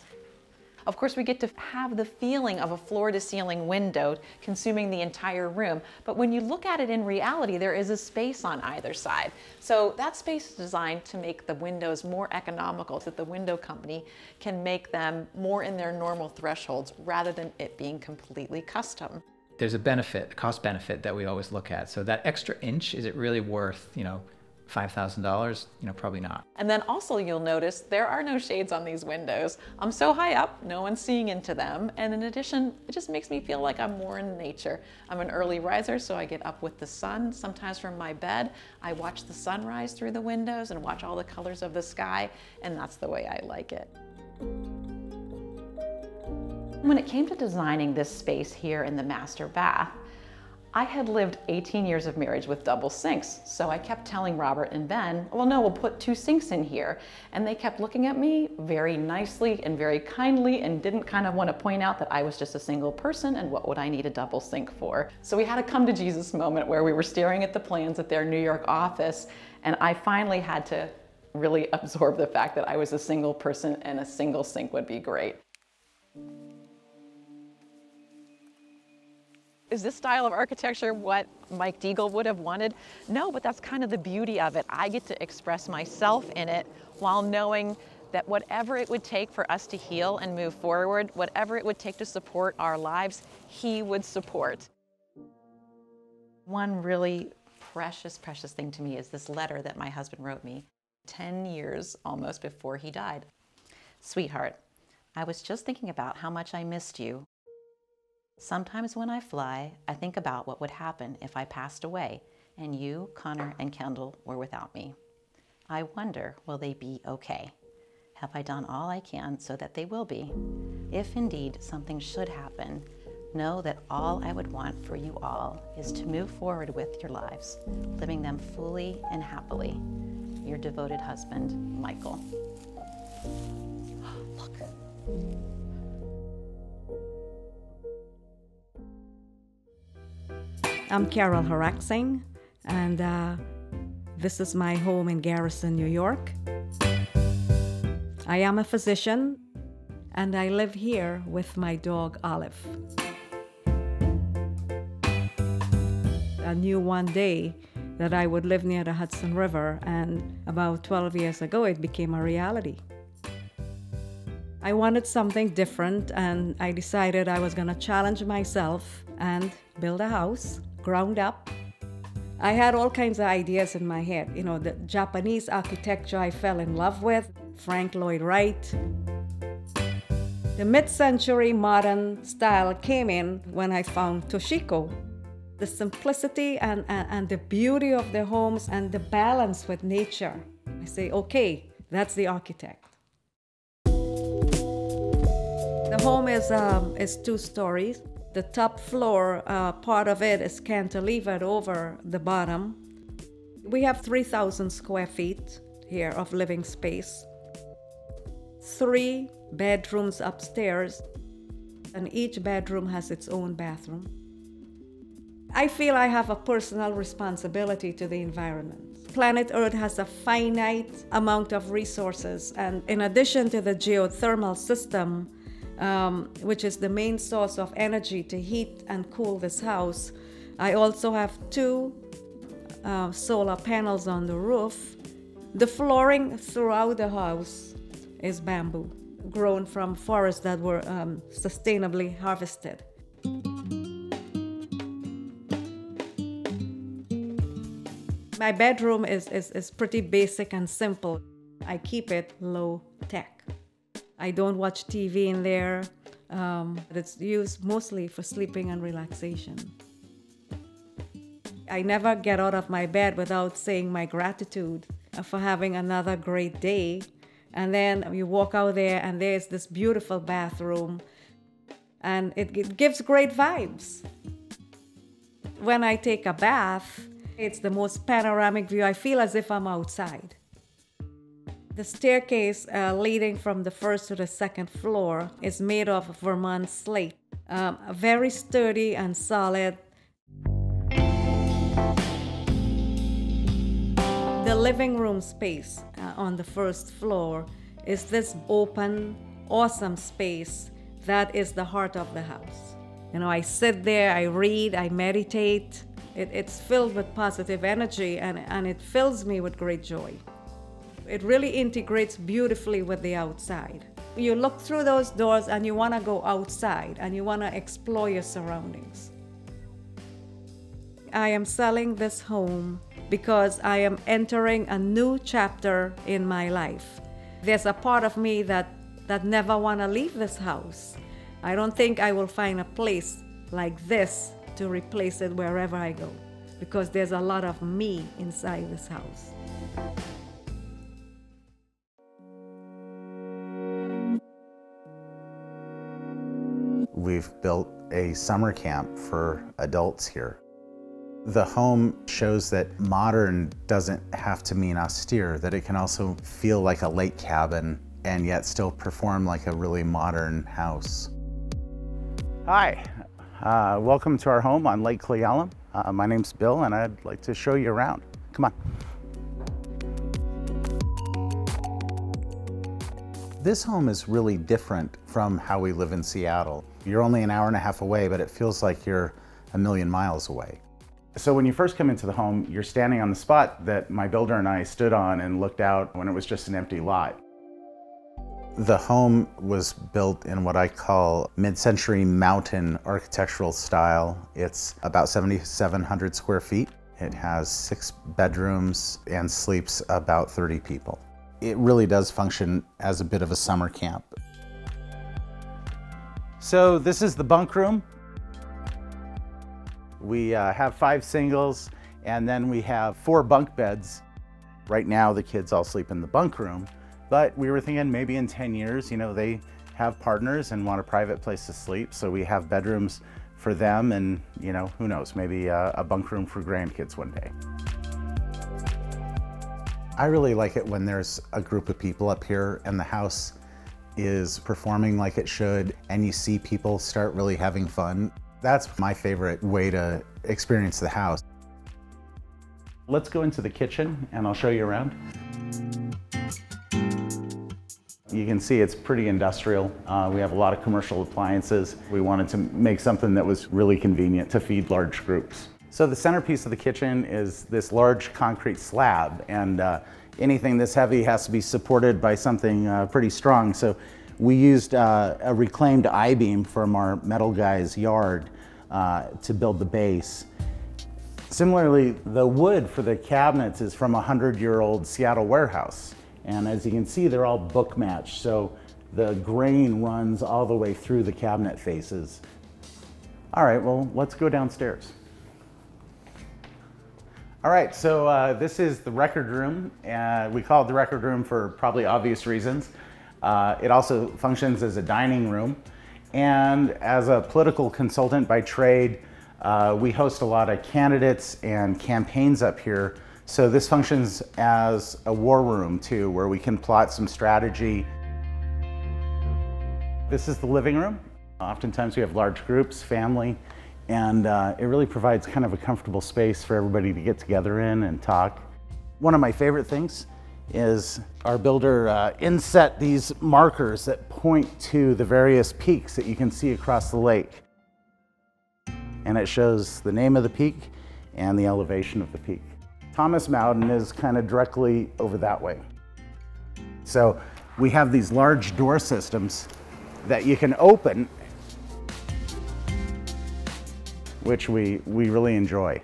Of course, we get to have the feeling of a floor-to-ceiling window consuming the entire room, but when you look at it in reality, there is a space on either side. So that space is designed to make the windows more economical, so that the window company can make them more in their normal thresholds rather than it being completely custom. There's a benefit, a cost benefit that we always look at. So that extra inch, is it really worth, you know, $5,000, you know, probably not. And then also you'll notice there are no shades on these windows. I'm so high up, no one's seeing into them. And in addition, it just makes me feel like I'm more in nature. I'm an early riser, so I get up with the sun. Sometimes from my bed, I watch the sunrise through the windows and watch all the colors of the sky. And that's the way I like it. When it came to designing this space here in the master bath, I had lived 18 years of marriage with double sinks, so I kept telling Robert and Ben, well, no, we'll put two sinks in here. And they kept looking at me very nicely and very kindly and didn't kind of want to point out that I was just a single person and what would I need a double sink for? So we had a come to Jesus moment where we were staring at the plans at their New York office, and I finally had to really absorb the fact that I was a single person and a single sink would be great. Is this style of architecture what Mike Deagle would have wanted? No, but that's kind of the beauty of it. I get to express myself in it while knowing that whatever it would take for us to heal and move forward, whatever it would take to support our lives, he would support. One really precious, precious thing to me is this letter that my husband wrote me 10 years almost before he died. Sweetheart, I was just thinking about how much I missed you. Sometimes when I fly, I think about what would happen if I passed away and you, Connor, and Kendall were without me. I wonder, will they be okay? Have I done all I can so that they will be? If indeed something should happen, know that all I would want for you all is to move forward with your lives, living them fully and happily. Your devoted husband, Michael. Look. I'm Carol Harak Singh, and this is my home in Garrison, New York. I am a physician, and I live here with my dog, Olive. I knew one day that I would live near the Hudson River, and about 12 years ago, it became a reality. I wanted something different, and I decided I was going to challenge myself and build a house. Ground up. I had all kinds of ideas in my head. You know, the Japanese architecture I fell in love with, Frank Lloyd Wright. The mid-century modern style came in when I found Toshiko. The simplicity and the beauty of the homes and the balance with nature. I say, okay, that's the architect. The home is 2 stories. The top floor, part of it is cantilevered over the bottom. We have 3,000 square feet here of living space. 3 bedrooms upstairs, and each bedroom has its own bathroom. I feel I have a personal responsibility to the environment. Planet Earth has a finite amount of resources, and in addition to the geothermal system, which is the main source of energy to heat and cool this house. I also have 2 solar panels on the roof. The flooring throughout the house is bamboo, grown from forests that were sustainably harvested. My bedroom is pretty basic and simple. I keep it low tech. I don't watch TV in there. It's used mostly for sleeping and relaxation. I never get out of my bed without saying my gratitude for having another great day. And then you walk out there and there's this beautiful bathroom and it gives great vibes. When I take a bath, it's the most panoramic view. I feel as if I'm outside. The staircase leading from the first to the second floor is made of Vermont slate, very sturdy and solid. The living room space on the first floor is this open, awesome space that is the heart of the house. You know, I sit there, I read, I meditate. It's filled with positive energy and it fills me with great joy. It really integrates beautifully with the outside. You look through those doors and you want to go outside and you want to explore your surroundings. I am selling this home because I am entering a new chapter in my life. There's a part of me that never want to leave this house. I don't think I will find a place like this to replace it wherever I go, because there's a lot of me inside this house. We've built a summer camp for adults here. The home shows that modern doesn't have to mean austere, that it can also feel like a lake cabin and yet still perform like a really modern house. Hi, welcome to our home on Lake Clayellum. My name's Bill and I'd like to show you around. Come on. This home is really different from how we live in Seattle. You're only an hour and a half away, but it feels like you're a million miles away. So when you first come into the home, you're standing on the spot that my builder and I stood on and looked out when it was just an empty lot. The home was built in what I call mid-century mountain architectural style. It's about 7,700 square feet. It has 6 bedrooms and sleeps about 30 people. It really does function as a bit of a summer camp. So this is the bunk room. We have 5 singles and then we have 4 bunk beds. Right now the kids all sleep in the bunk room, but we were thinking maybe in 10 years, you know, they have partners and want a private place to sleep. So we have bedrooms for them and, you know, who knows, maybe a bunk room for grandkids one day. I really like it when there's a group of people up here and the house is performing like it should and you see people start really having fun. That's my favorite way to experience the house. Let's go into the kitchen and I'll show you around. You can see it's pretty industrial. We have a lot of commercial appliances. We wanted to make something that was really convenient to feed large groups. So the centerpiece of the kitchen is this large concrete slab, and anything this heavy has to be supported by something pretty strong. So we used a reclaimed I-beam from our metal guy's yard to build the base. Similarly, the wood for the cabinets is from a 100-year-old Seattle warehouse. And as you can see, they're all book matched. So the grain runs all the way through the cabinet faces. All right, well, let's go downstairs. All right, so this is the record room. We call it the record room for probably obvious reasons. It also functions as a dining room. And as a political consultant by trade, we host a lot of candidates and campaigns up here. So this functions as a war room too, where we can plot some strategy. This is the living room. Oftentimes we have large groups, family, and it really provides kind of a comfortable space for everybody to get together in and talk. One of my favorite things is our builder inset these markers that point to the various peaks that you can see across the lake. And it shows the name of the peak and the elevation of the peak. Thomas Mountain is kind of directly over that way. So we have these large door systems that you can open, which we really enjoy.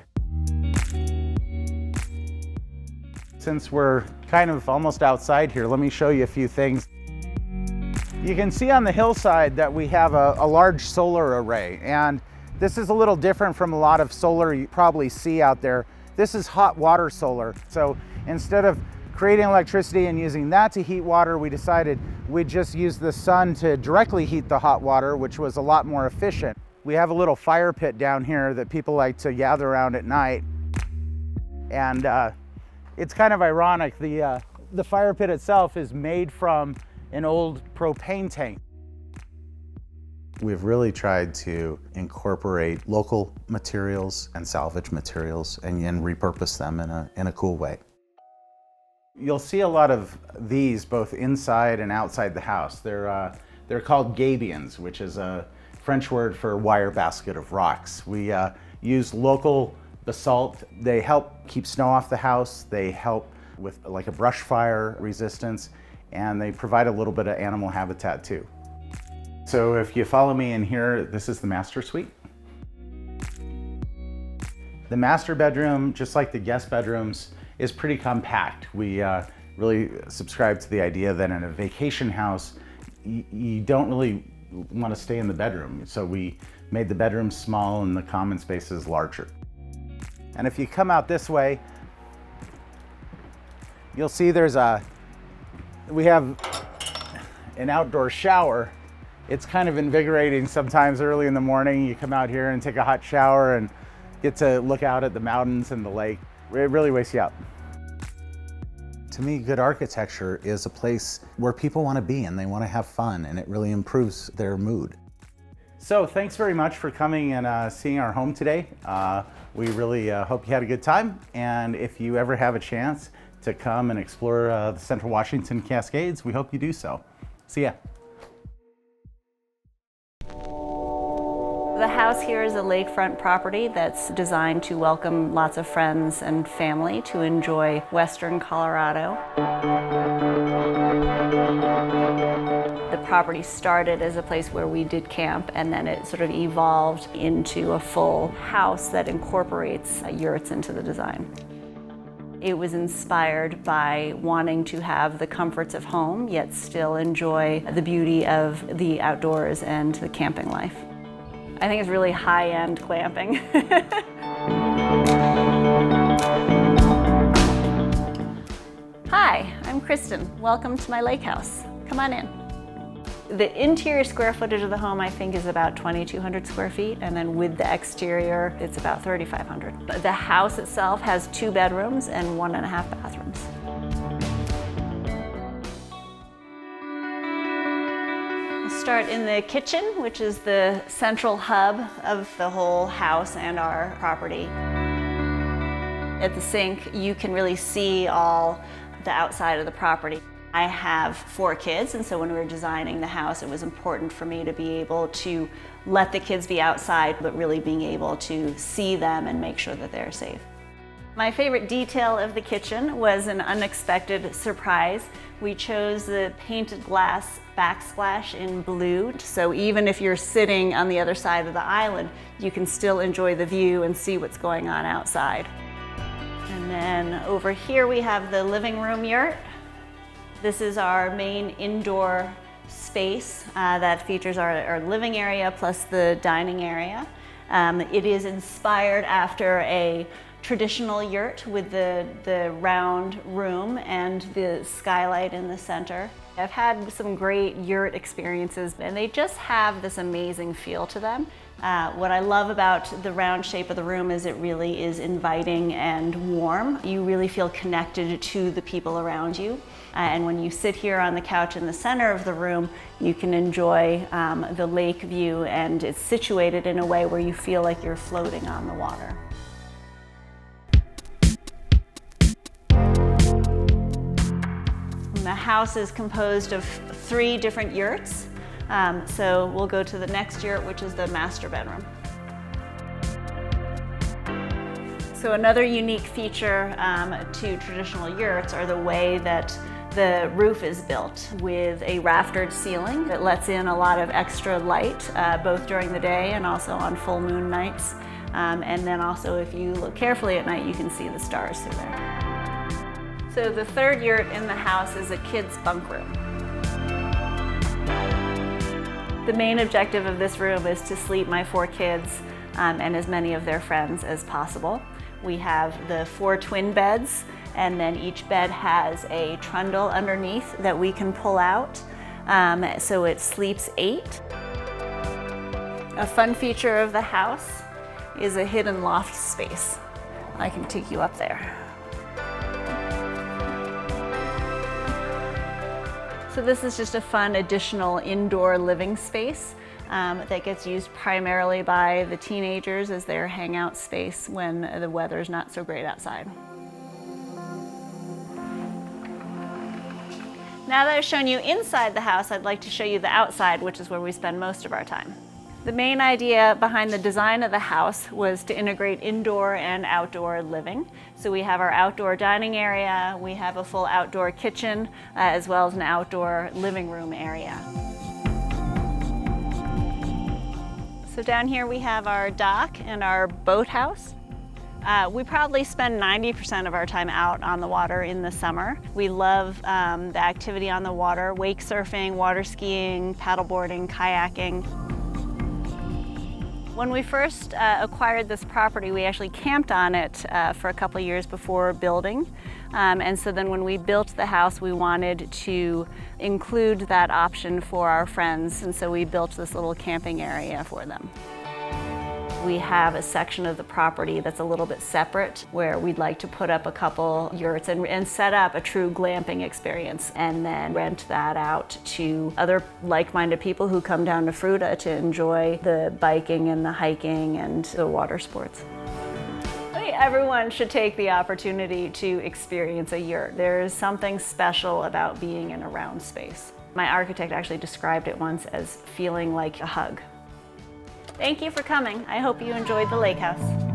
Since we're kind of almost outside here, let me show you a few things. You can see on the hillside that we have a large solar array, and this is a little different from a lot of solar you probably see out there. This is hot water solar. So instead of creating electricity and using that to heat water, we decided we'd just use the sun to directly heat the hot water, which was a lot more efficient. We have a little fire pit down here that people like to gather around at night. And it's kind of ironic, the fire pit itself is made from an old propane tank. We've really tried to incorporate local materials and salvage materials and repurpose them in a cool way. You'll see a lot of these both inside and outside the house. They're called gabions, which is a French word for wire basket of rocks. We use local basalt. They help keep snow off the house. They help with like a brush fire resistance, and they provide a little bit of animal habitat too. So if you follow me in here, this is the master suite. The master bedroom, just like the guest bedrooms, is pretty compact. We really subscribe to the idea that in a vacation house, you don't really want to stay in the bedroom. So we made the bedroom small and the common spaces larger. And if you come out this way, you'll see we have an outdoor shower. It's kind of invigorating sometimes early in the morning. You come out here and take a hot shower and get to look out at the mountains and the lake. It really wakes you up. To me, good architecture is a place where people want to be and they want to have fun, and it really improves their mood. So thanks very much for coming and seeing our home today. We really hope you had a good time, and if you ever have a chance to come and explore the Central Washington Cascades, we hope you do so. See ya. The house here is a lakefront property that's designed to welcome lots of friends and family to enjoy Western Colorado. The property started as a place where we did camp, and then it sort of evolved into a full house that incorporates yurts into the design. It was inspired by wanting to have the comforts of home, yet still enjoy the beauty of the outdoors and the camping life. I think it's really high-end glamping. Hi, I'm Kristen. Welcome to my lake house. Come on in. The interior square footage of the home, I think, is about 2,200 square feet, and then with the exterior, it's about 3,500. But the house itself has 2 bedrooms and 1.5 bathrooms. Start in the kitchen, which is the central hub of the whole house and our property. At the sink, you can really see all the outside of the property. I have 4 kids, and so when we were designing the house, it was important for me to be able to let the kids be outside, but really being able to see them and make sure that they're safe. My favorite detail of the kitchen was an unexpected surprise. We chose the painted glass backsplash in blue, so even if you're sitting on the other side of the island, you can still enjoy the view and see what's going on outside. And then over here we have the living room yurt. This is our main indoor space that features our living area plus the dining area. It is inspired after a traditional yurt with the round room and the skylight in the center. I've had some great yurt experiences, and they just have this amazing feel to them. What I love about the round shape of the room is it really is inviting and warm. You really feel connected to the people around you. And when you sit here on the couch in the center of the room, you can enjoy the lake view, and it's situated in a way where you feel like you're floating on the water. The house is composed of 3 different yurts, so we'll go to the next yurt, which is the master bedroom. So another unique feature to traditional yurts are the way that the roof is built with a raftered ceiling that lets in a lot of extra light, both during the day and also on full moon nights. And then also, if you look carefully at night, you can see the stars through there. So the third yurt in the house is a kid's bunk room. The main objective of this room is to sleep my four kids and as many of their friends as possible. We have the four twin beds, and then each bed has a trundle underneath that we can pull out, so it sleeps eight. A fun feature of the house is a hidden loft space. I can take you up there. So this is just a fun additional indoor living space that gets used primarily by the teenagers as their hangout space when the weather's not so great outside. Now that I've shown you inside the house, I'd like to show you the outside, which is where we spend most of our time. The main idea behind the design of the house was to integrate indoor and outdoor living. So we have our outdoor dining area, we have a full outdoor kitchen, as well as an outdoor living room area. So down here we have our dock and our boathouse. We probably spend 90% of our time out on the water in the summer. We love the activity on the water, wake surfing, water skiing, paddleboarding, kayaking. When we first acquired this property, we actually camped on it for a couple of years before building. And so then when we built the house, we wanted to include that option for our friends. And so we built this little camping area for them. We have a section of the property that's a little bit separate where we'd like to put up a couple yurts and set up a true glamping experience, and then rent that out to other like-minded people who come down to Fruta to enjoy the biking and the hiking and the water sports. I think everyone should take the opportunity to experience a yurt. There is something special about being in a round space. My architect actually described it once as feeling like a hug. Thank you for coming. I hope you enjoyed the lake house.